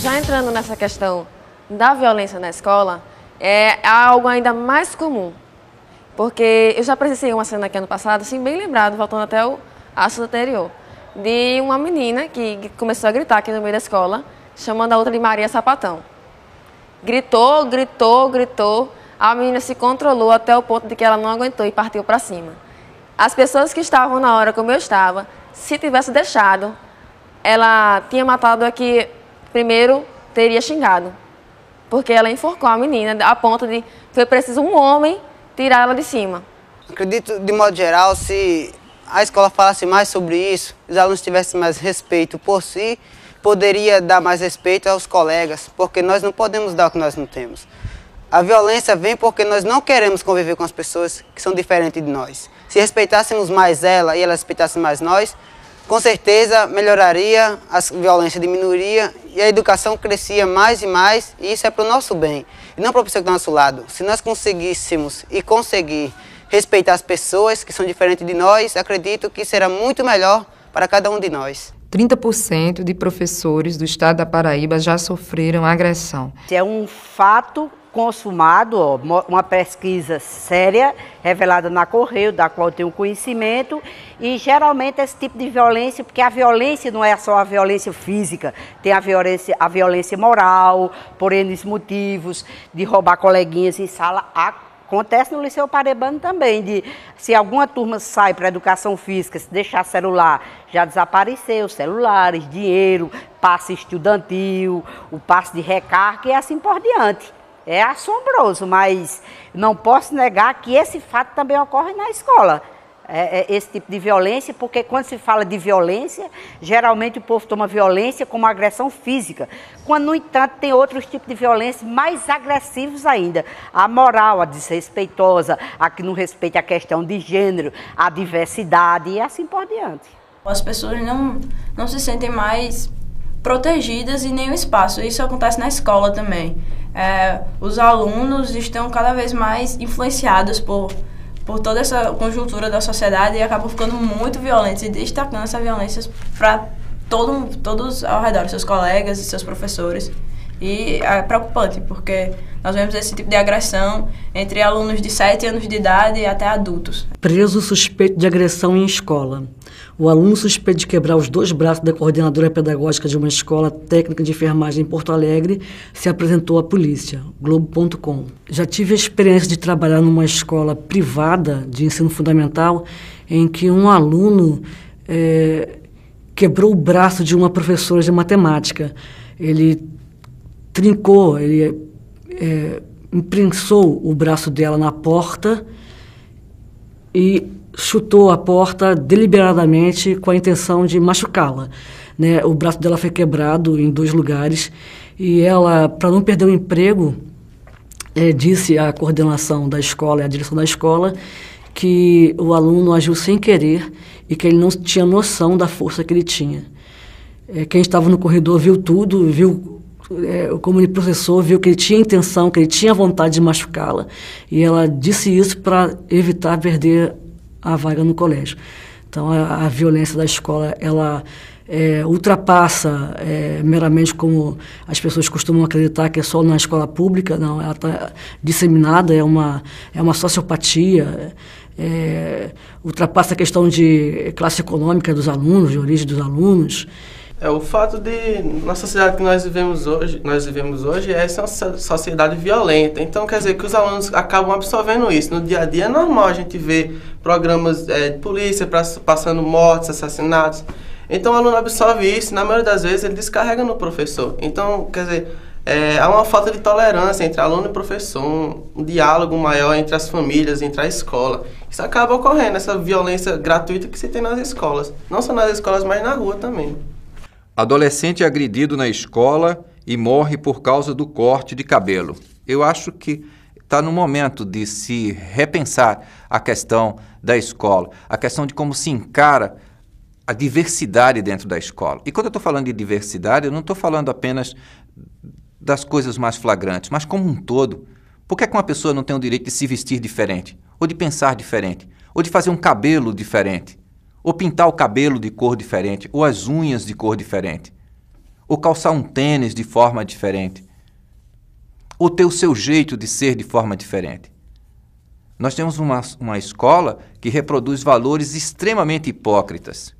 Já entrando nessa questão da violência na escola, é algo ainda mais comum, porque eu já presenciei uma cena aqui ano passado, assim, bem lembrado, voltando até o assunto anterior, de uma menina que começou a gritar aqui no meio da escola, chamando a outra de Maria Sapatão. Gritou, gritou, gritou, a menina se controlou até o ponto de que ela não aguentou e partiu para cima. As pessoas que estavam na hora como eu estava, se tivesse deixado, ela tinha matado aqui primeiro teria xingado, porque ela enforcou a menina a ponto de foi preciso um homem tirar ela de cima. Acredito, de modo geral, se a escola falasse mais sobre isso, os alunos tivessem mais respeito por si, poderia dar mais respeito aos colegas, porque nós não podemos dar o que nós não temos. A violência vem porque nós não queremos conviver com as pessoas que são diferentes de nós. Se respeitássemos mais ela e ela respeitasse mais nós, com certeza melhoraria, a violência diminuiria e a educação crescia mais e mais, e isso é para o nosso bem, e não para a pessoa que está do nosso lado. Se nós conseguíssemos e conseguir respeitar as pessoas que são diferentes de nós, acredito que será muito melhor para cada um de nós. trinta por cento de professores do estado da Paraíba já sofreram agressão. É um fato consumado, ó, uma pesquisa séria, revelada na Correio, da qual eu tenho conhecimento, e geralmente esse tipo de violência, porque a violência não é só a violência física, tem a violência, a violência moral, por eles motivos, de roubar coleguinhas em sala. Acontece no Liceu Parebano também, de se alguma turma sai para a educação física, se deixar celular, já desapareceu, celulares, dinheiro, passe estudantil, o passe de recarga e assim por diante. É assombroso, mas não posso negar que esse fato também ocorre na escola, é, é, esse tipo de violência, porque quando se fala de violência, geralmente o povo toma violência como agressão física, quando, no entanto, tem outros tipos de violência mais agressivos ainda. A moral, a desrespeitosa, a que não respeita a questão de gênero, a diversidade e assim por diante. As pessoas não, não se sentem mais protegidas em nenhum espaço, isso acontece na escola também. É, os alunos estão cada vez mais influenciados por, por toda essa conjuntura da sociedade e acabam ficando muito violentos e destacando essa violência para todo, todos ao redor, seus colegas e seus professores. E é preocupante, porque nós vemos esse tipo de agressão entre alunos de sete anos de idade até adultos. Preso suspeito de agressão em escola. O aluno suspeito de quebrar os dois braços da coordenadora pedagógica de uma escola técnica de enfermagem em Porto Alegre se apresentou à polícia, Globo ponto com. Já tive a experiência de trabalhar numa escola privada de ensino fundamental em que um aluno é, quebrou o braço de uma professora de matemática. Ele trincou, ele é, imprensou o braço dela na porta e chutou a porta deliberadamente com a intenção de machucá-la, né? O braço dela foi quebrado em dois lugares e ela, para não perder o emprego, é, disse à coordenação da escola e à direção da escola que o aluno agiu sem querer e que ele não tinha noção da força que ele tinha. É, quem estava no corredor viu tudo, viu... Como o professor viu que ele tinha intenção, que ele tinha vontade de machucá-la, e ela disse isso para evitar perder a vaga no colégio. Então, a, a violência da escola, ela é, ultrapassa é, meramente como as pessoas costumam acreditar que é só na escola pública. Não, ela está disseminada, é uma, é uma sociopatia, é, ultrapassa a questão de classe econômica dos alunos, de origem dos alunos. É, o fato de, na sociedade que nós vivemos hoje, nós vivemos hoje é essa sociedade violenta. Então, quer dizer que os alunos acabam absorvendo isso. No dia a dia é normal a gente ver programas é, de polícia pra, passando mortes, assassinatos. Então, o aluno absorve isso e, na maioria das vezes, ele descarrega no professor. Então, quer dizer, é, há uma falta de tolerância entre aluno e professor, um, um diálogo maior entre as famílias, entre a escola. Isso acaba ocorrendo, essa violência gratuita que se tem nas escolas. Não só nas escolas, mas na rua também. Adolescente é agredido na escola e morre por causa do corte de cabelo. Eu acho que está no momento de se repensar a questão da escola, a questão de como se encara a diversidade dentro da escola. E quando eu estou falando de diversidade, eu não estou falando apenas das coisas mais flagrantes, mas como um todo. Por que é que uma pessoa não tem o direito de se vestir diferente, ou de pensar diferente, ou de fazer um cabelo diferente? Ou pintar o cabelo de cor diferente, ou as unhas de cor diferente, ou calçar um tênis de forma diferente, ou ter o seu jeito de ser de forma diferente. Nós temos uma, uma escola que reproduz valores extremamente hipócritas.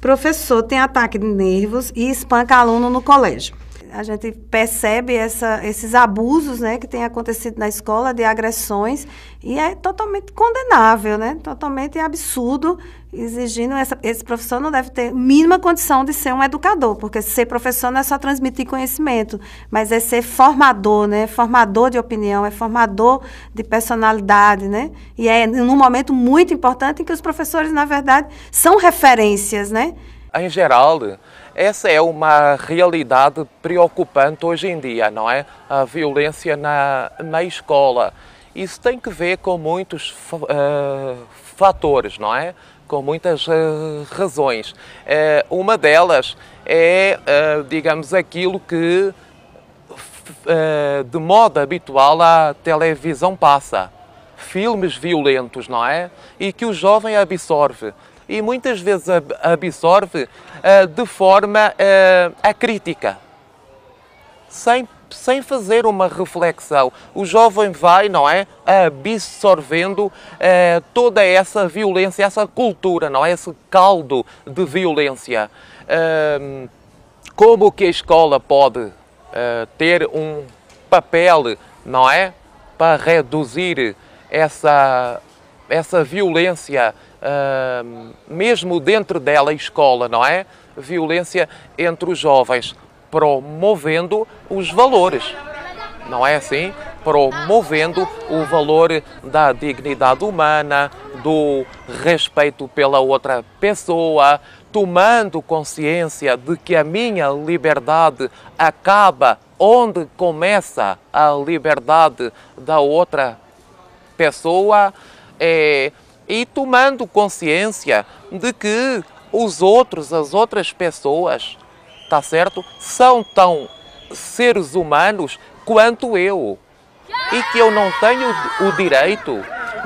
Professor tem ataque de nervos e espanca aluno no colégio. a gente percebe essa, esses abusos, né, que tem acontecido na escola, de agressões, e é totalmente condenável, né, totalmente absurdo, exigindo, essa, esse professor não deve ter mínima condição de ser um educador, porque ser professor não é só transmitir conhecimento, mas é ser formador, né, formador de opinião, é formador de personalidade, né, e é num momento muito importante em que os professores, na verdade, são referências, né. Em geral, essa é uma realidade preocupante hoje em dia, não é? A violência na, na escola. Isso tem que ver com muitos uh, fatores, não é? Com muitas uh, razões. Uh, uma delas é, uh, digamos, aquilo que uh, de modo habitual a televisão passa. Filmes violentos, não é? E que o jovem absorve. E muitas vezes absorve uh, de forma uh, acrítica, sem, sem fazer uma reflexão. O jovem vai, não é, absorvendo uh, toda essa violência, essa cultura, não é, esse caldo de violência. Uh, como que a escola pode uh, ter um papel, não é, para reduzir essa, essa violência? Uh, mesmo dentro dela, a escola, não é? Violência entre os jovens, promovendo os valores, não é assim? Promovendo o valor da dignidade humana, do respeito pela outra pessoa, tomando consciência de que a minha liberdade acaba onde começa a liberdade da outra pessoa, é... e tomando consciência de que os outros, as outras pessoas, tá certo? São tão seres humanos quanto eu. E que eu não tenho o direito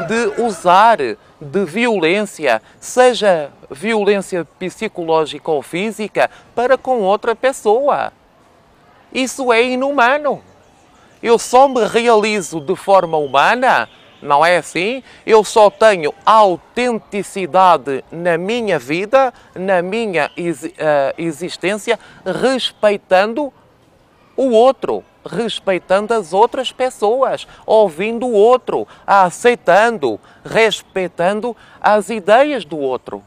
de usar de violência, seja violência psicológica ou física, para com outra pessoa. Isso é inumano. Eu só me realizo de forma humana. Não é assim? Eu só tenho autenticidade na minha vida, na minha existência, respeitando o outro, respeitando as outras pessoas, ouvindo o outro, aceitando, respeitando as ideias do outro,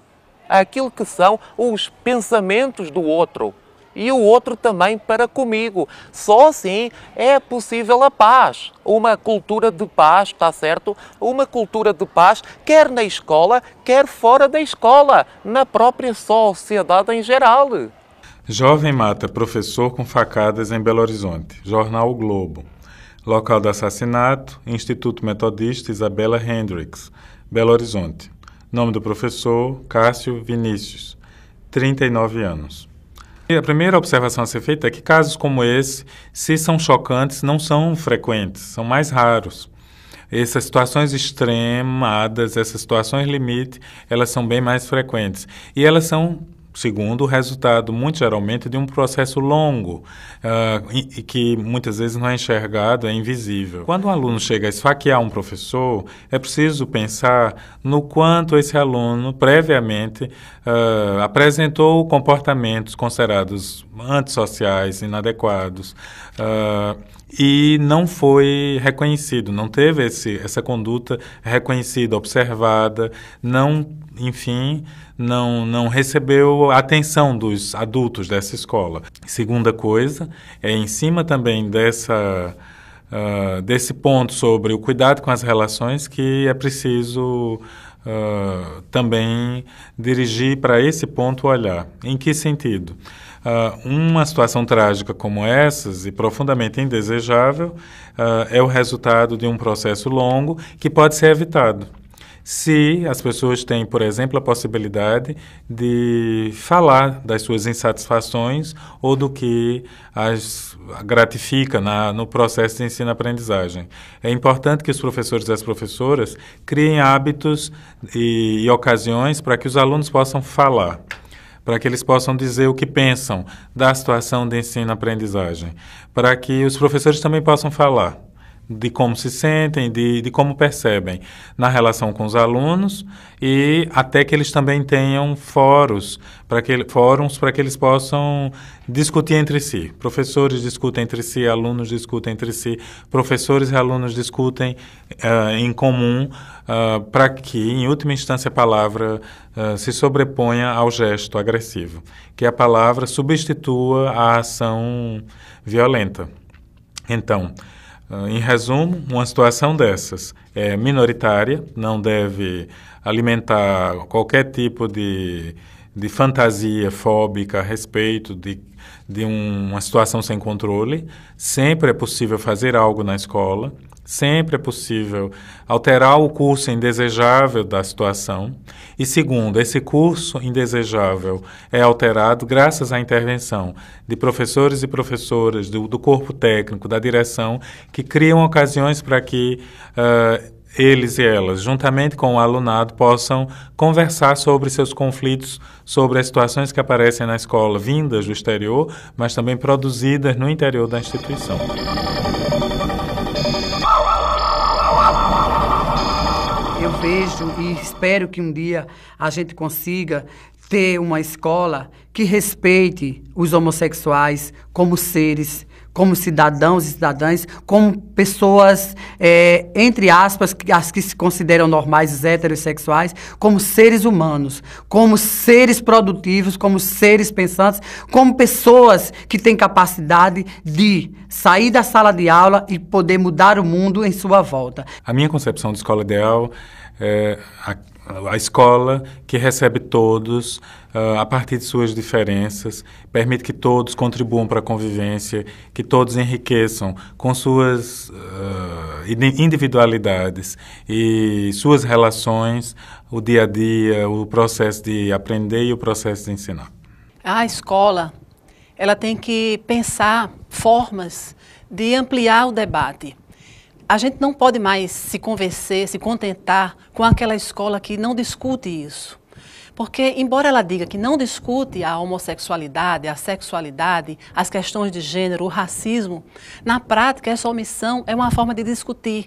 aquilo que são os pensamentos do outro e o outro também para comigo. Só assim é possível a paz, uma cultura de paz, está certo? Uma cultura de paz, quer na escola, quer fora da escola, na própria sociedade em geral. Jovem mata professor com facadas em Belo Horizonte. Jornal O Globo. Local do assassinato, Instituto Metodista Isabela Hendrix, Belo Horizonte. Nome do professor, Cássio Vinícius, trinta e nove anos. A primeira observação a ser feita é que casos como esse, se são chocantes, não são frequentes, são mais raros. Essas situações extremadas, essas situações limite, elas são bem mais frequentes. E elas são, segundo o resultado, muito geralmente, de um processo longo, uh, e, e que muitas vezes não é enxergado, é invisível. Quando um aluno chega a esfaquear um professor, é preciso pensar no quanto esse aluno, previamente, uh, apresentou comportamentos considerados antissociais, inadequados, uh, e não foi reconhecido, não teve esse, essa conduta reconhecida, observada, não, enfim, não, não recebeu a atenção dos adultos dessa escola. Segunda coisa, é em cima também dessa, uh, desse ponto sobre o cuidado com as relações que é preciso uh, também dirigir para esse ponto o olhar. Em que sentido? Uh, uma situação trágica como essas, e profundamente indesejável, uh, é o resultado de um processo longo que pode ser evitado. Se as pessoas têm, por exemplo, a possibilidade de falar das suas insatisfações ou do que as gratifica na, no processo de ensino-aprendizagem. É importante que os professores e as professoras criem hábitos e, e ocasiões para que os alunos possam falar, para que eles possam dizer o que pensam da situação de ensino-aprendizagem, para que os professores também possam falar, de como se sentem, de, de como percebem na relação com os alunos, e até que eles também tenham fóruns para que, fóruns para que eles possam discutir entre si. Professores discutem entre si, alunos discutem entre si, professores e alunos discutem uh, em comum uh, para que, em última instância, a palavra uh, se sobreponha ao gesto agressivo, que a palavra substitua a ação violenta. Então, em resumo, uma situação dessas é minoritária, não deve alimentar qualquer tipo de, de fantasia fóbica a respeito de, de um, uma situação sem controle. Sempre é possível fazer algo na escola, sempre é possível alterar o curso indesejável da situação. E segundo, esse curso indesejável é alterado graças à intervenção de professores e professoras, do, do corpo técnico, da direção, que criam ocasiões para que uh, eles e elas, juntamente com o alunado, possam conversar sobre seus conflitos, sobre as situações que aparecem na escola, vindas do exterior, mas também produzidas no interior da instituição. Eu vejo e espero que um dia a gente consiga ter uma escola que respeite os homossexuais como seres, como cidadãos e cidadãs, como pessoas, é, entre aspas, as que se consideram normais, heterossexuais, como seres humanos, como seres produtivos, como seres pensantes, como pessoas que têm capacidade de sair da sala de aula e poder mudar o mundo em sua volta. A minha concepção de escola ideal é a, a escola que recebe todos, Uh, a partir de suas diferenças, permite que todos contribuam para a convivência, que todos enriqueçam com suas uh, individualidades e suas relações, o dia a dia, o processo de aprender e o processo de ensinar. A escola, ela tem que pensar formas de ampliar o debate. A gente não pode mais se convencer, se contentar com aquela escola que não discute isso. Porque, embora ela diga que não discute a homossexualidade, a sexualidade, as questões de gênero, o racismo, na prática essa omissão é uma forma de discutir.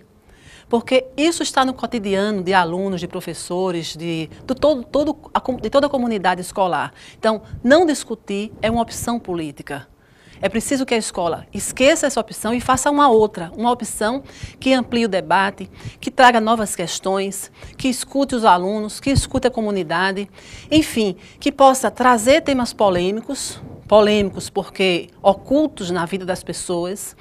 Porque isso está no cotidiano de alunos, de professores, de, de, todo, todo, de toda a comunidade escolar. Então, não discutir é uma opção política. É preciso que a escola esqueça essa opção e faça uma outra, uma opção que amplie o debate, que traga novas questões, que escute os alunos, que escute a comunidade, enfim, que possa trazer temas polêmicos, polêmicos porque ocultos na vida das pessoas,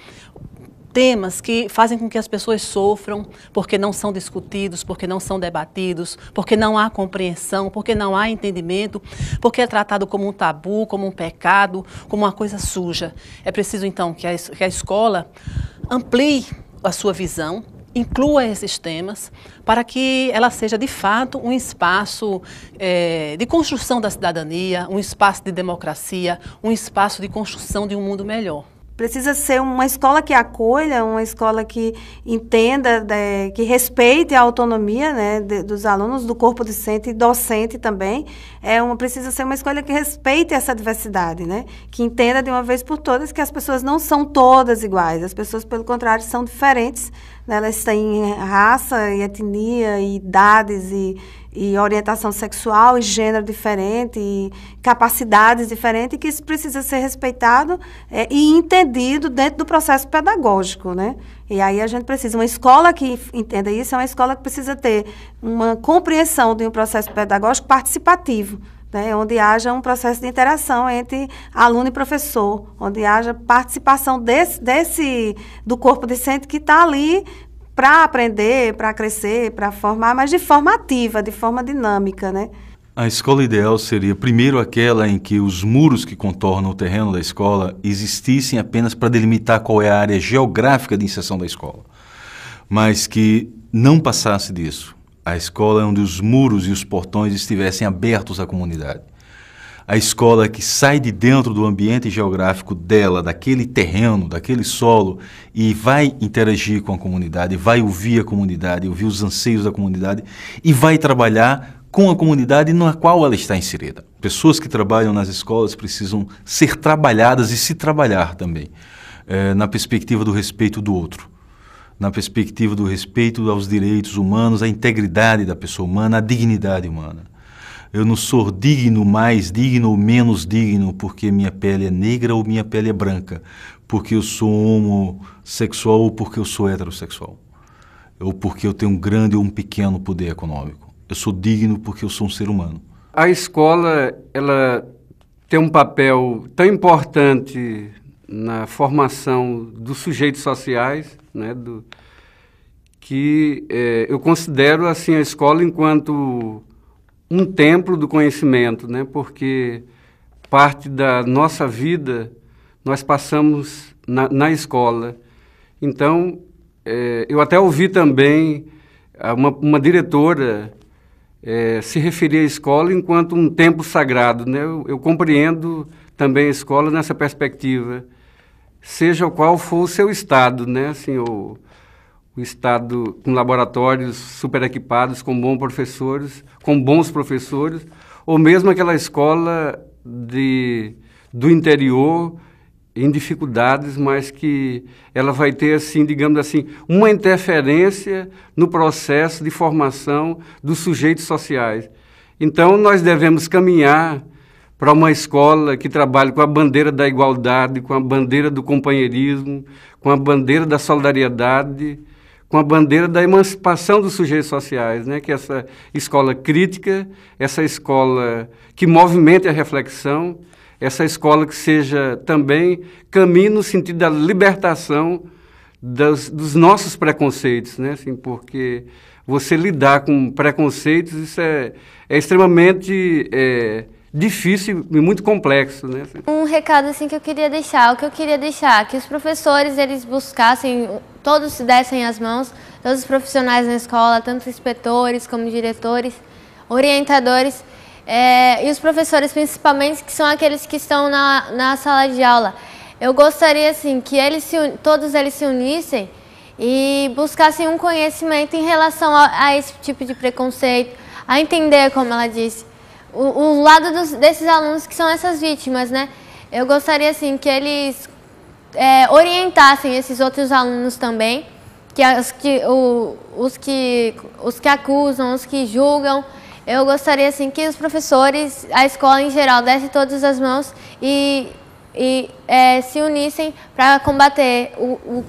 temas que fazem com que as pessoas sofram, porque não são discutidos, porque não são debatidos, porque não há compreensão, porque não há entendimento, porque é tratado como um tabu, como um pecado, como uma coisa suja. É preciso, então, que a, que a escola amplie a sua visão, inclua esses temas, para que ela seja, de fato, um espaço é, de construção da cidadania, um espaço de democracia, um espaço de construção de um mundo melhor. Precisa ser uma escola que acolha, uma escola que entenda, né, que respeite a autonomia, né, de, dos alunos, do corpo docente e docente também. É uma, precisa ser uma escola que respeite essa diversidade, né, que entenda de uma vez por todas que as pessoas não são todas iguais. As pessoas, pelo contrário, são diferentes. Né, elas têm raça e etnia e idades e... e orientação sexual e gênero diferente, e capacidades diferentes, que isso precisa ser respeitado é, e entendido dentro do processo pedagógico, né? E aí a gente precisa, uma escola que entenda isso, é uma escola que precisa ter uma compreensão de um processo pedagógico participativo, né? Onde haja um processo de interação entre aluno e professor, onde haja participação desse, desse, do corpo docente que está ali, para aprender, para crescer, para formar, mas de forma ativa, de forma dinâmica, né? A escola ideal seria, primeiro, aquela em que os muros que contornam o terreno da escola existissem apenas para delimitar qual é a área geográfica de inserção da escola, mas que não passasse disso. A escola onde os muros e os portões estivessem abertos à comunidade. A escola que sai de dentro do ambiente geográfico dela, daquele terreno, daquele solo, e vai interagir com a comunidade, vai ouvir a comunidade, ouvir os anseios da comunidade, e vai trabalhar com a comunidade na qual ela está inserida. Pessoas que trabalham nas escolas precisam ser trabalhadas e se trabalhar também, eh, na perspectiva do respeito do outro, na perspectiva do respeito aos direitos humanos, à integridade da pessoa humana, à dignidade humana. Eu não sou digno, mais digno ou menos digno porque minha pele é negra ou minha pele é branca, porque eu sou homossexual ou porque eu sou heterossexual, ou porque eu tenho um grande ou um pequeno poder econômico. Eu sou digno porque eu sou um ser humano. A escola, ela tem um papel tão importante na formação dos sujeitos sociais, né, do, que é, eu considero assim, a escola enquanto um templo do conhecimento, né, porque parte da nossa vida nós passamos na, na escola. Então, é, eu até ouvi também uma, uma diretora é, se referir à escola enquanto um templo sagrado, né? Eu, eu compreendo também a escola nessa perspectiva, seja qual for o seu estado, né? Assim, o, o estado com laboratórios super equipados, com bons professores, com bons professores, ou mesmo aquela escola de, do interior em dificuldades, mas que ela vai ter, assim, digamos assim, uma interferência no processo de formação dos sujeitos sociais. Então, nós devemos caminhar para uma escola que trabalhe com a bandeira da igualdade, com a bandeira do companheirismo, com a bandeira da solidariedade, com a bandeira da emancipação dos sujeitos sociais, né? Que essa escola crítica, essa escola que movimente a reflexão, essa escola que seja também caminho no sentido da libertação das, dos nossos preconceitos, né? Assim, porque você lidar com preconceitos, isso é, é extremamente é, difícil e muito complexo, né? Um recado assim que eu queria deixar, o que eu queria deixar, que os professores eles buscassem, todos se dessem as mãos, todos os profissionais na escola, tanto inspetores como diretores, orientadores, é, e os professores principalmente, que são aqueles que estão na, na sala de aula. Eu gostaria assim que eles se, todos eles se unissem e buscassem um conhecimento em relação a, a esse tipo de preconceito, a entender, como ela disse, o, o lado dos, desses alunos que são essas vítimas, né? Eu gostaria, assim, que eles é, orientassem esses outros alunos também, que, as, que, o, os, que, os que acusam, os que julgam. Eu gostaria, assim, que os professores, a escola em geral, dessem todas as mãos e, e é, se unissem para combater o, o,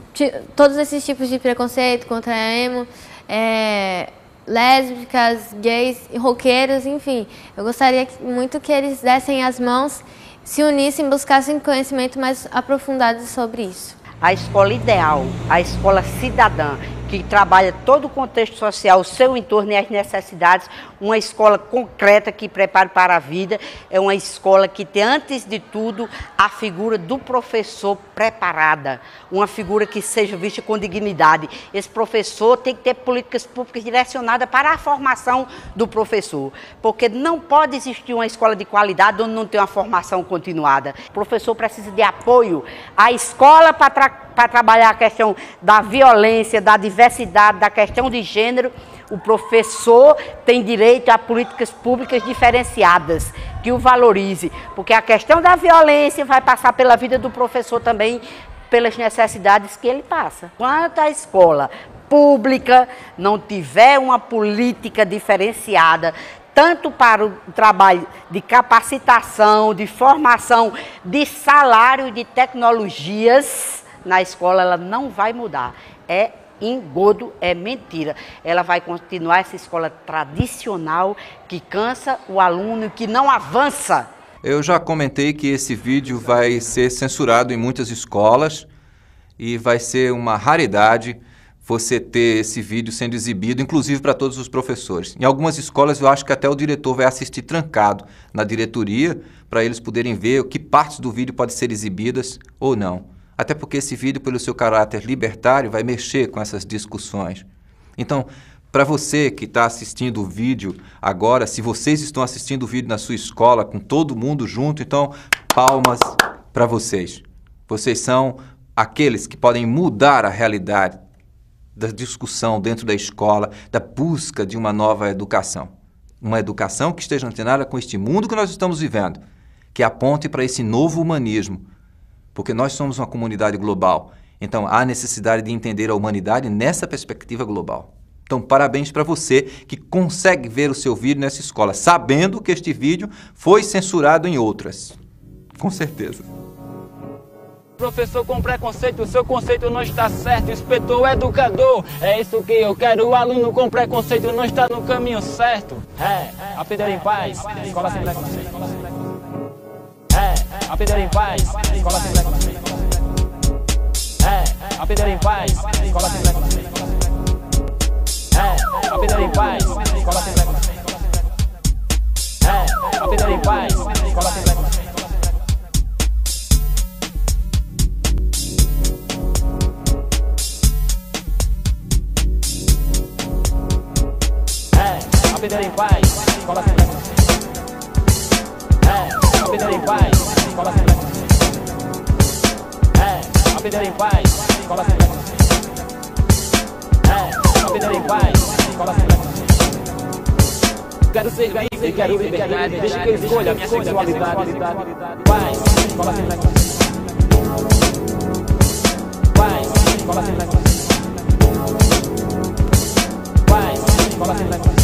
todos esses tipos de preconceito contra a emo, é, lésbicas, gays, roqueiros, enfim. Eu gostaria que, muito que eles dessem as mãos, se unissem, buscassem conhecimento mais aprofundado sobre isso. A escola ideal, a escola cidadã, que trabalha todo o contexto social, o seu entorno e as necessidades, uma escola concreta que prepara para a vida, é uma escola que tem, antes de tudo, a figura do professor preparada, uma figura que seja vista com dignidade. Esse professor tem que ter políticas públicas direcionadas para a formação do professor, porque não pode existir uma escola de qualidade onde não tem uma formação continuada. O professor precisa de apoio à escola para trabalhar, para trabalhar a questão da violência, da diversidade, da questão de gênero. O professor tem direito a políticas públicas diferenciadas, que o valorize, porque a questão da violência vai passar pela vida do professor também, pelas necessidades que ele passa. Quanto à escola pública, não tiver uma política diferenciada, tanto para o trabalho de capacitação, de formação, de salário, de tecnologias, na escola ela não vai mudar, é engodo, é mentira. Ela vai continuar essa escola tradicional que cansa o aluno, que não avança. Eu já comentei que esse vídeo vai ser censurado em muitas escolas e vai ser uma raridade você ter esse vídeo sendo exibido, inclusive para todos os professores. Em algumas escolas eu acho que até o diretor vai assistir trancado na diretoria para eles poderem ver que partes do vídeo podem ser exibidas ou não. Até porque esse vídeo, pelo seu caráter libertário, vai mexer com essas discussões. Então, para você que está assistindo o vídeo agora, se vocês estão assistindo o vídeo na sua escola, com todo mundo junto, então, palmas para vocês. Vocês são aqueles que podem mudar a realidade da discussão dentro da escola, da busca de uma nova educação. Uma educação que esteja antenada com este mundo que nós estamos vivendo, que aponte para esse novo humanismo. Porque nós somos uma comunidade global Então, há necessidade de entender a humanidade nessa perspectiva global. Então, parabéns para você que consegue ver o seu vídeo nessa escola, sabendo que este vídeo foi censurado em outras. Com certeza. Professor com preconceito, o seu conceito não está certo, inspetor, educador, é isso que eu quero, o aluno com preconceito não está no caminho certo. É, aprender em paz, escola sem preconceito. É, aprender em paz, escola sem preconceito. É, aprender em paz, escola sem preconceito. É, aprender em paz, escola sem preconceito. É, aprender em paz, escola sem preconceito. Aprender em paz, escola sem preconceito. É, aprender em paz, escola sem preconceito. É, aprender em paz, escola sem preconceito. É, aprender em paz, escola sem preconceito. Quero ser livre, quero liberdade, deixa que eu escolha minha sexualidade. Paz, escola sem preconceito. Paz, escola sem preconceito. Paz, escola sem preconceito.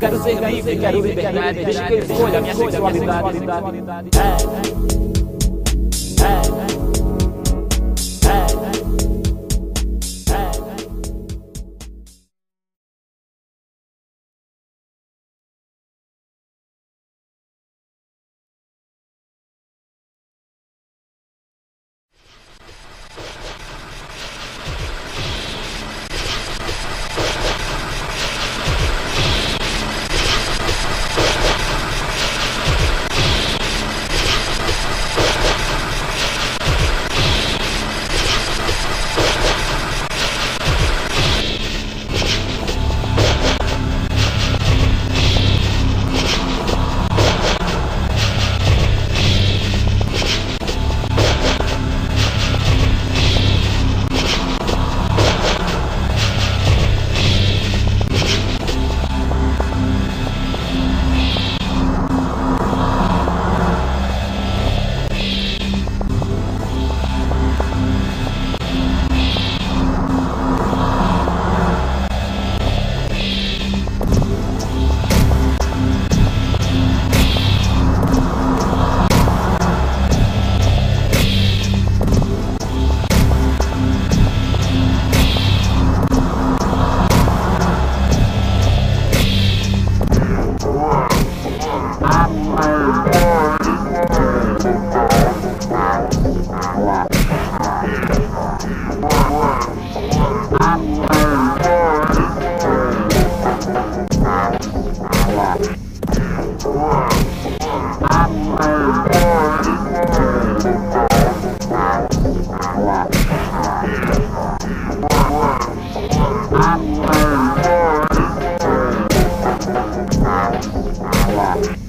Quero ser livre, quero liberdade, deixa que eu escolha minha sexualidade. Wow.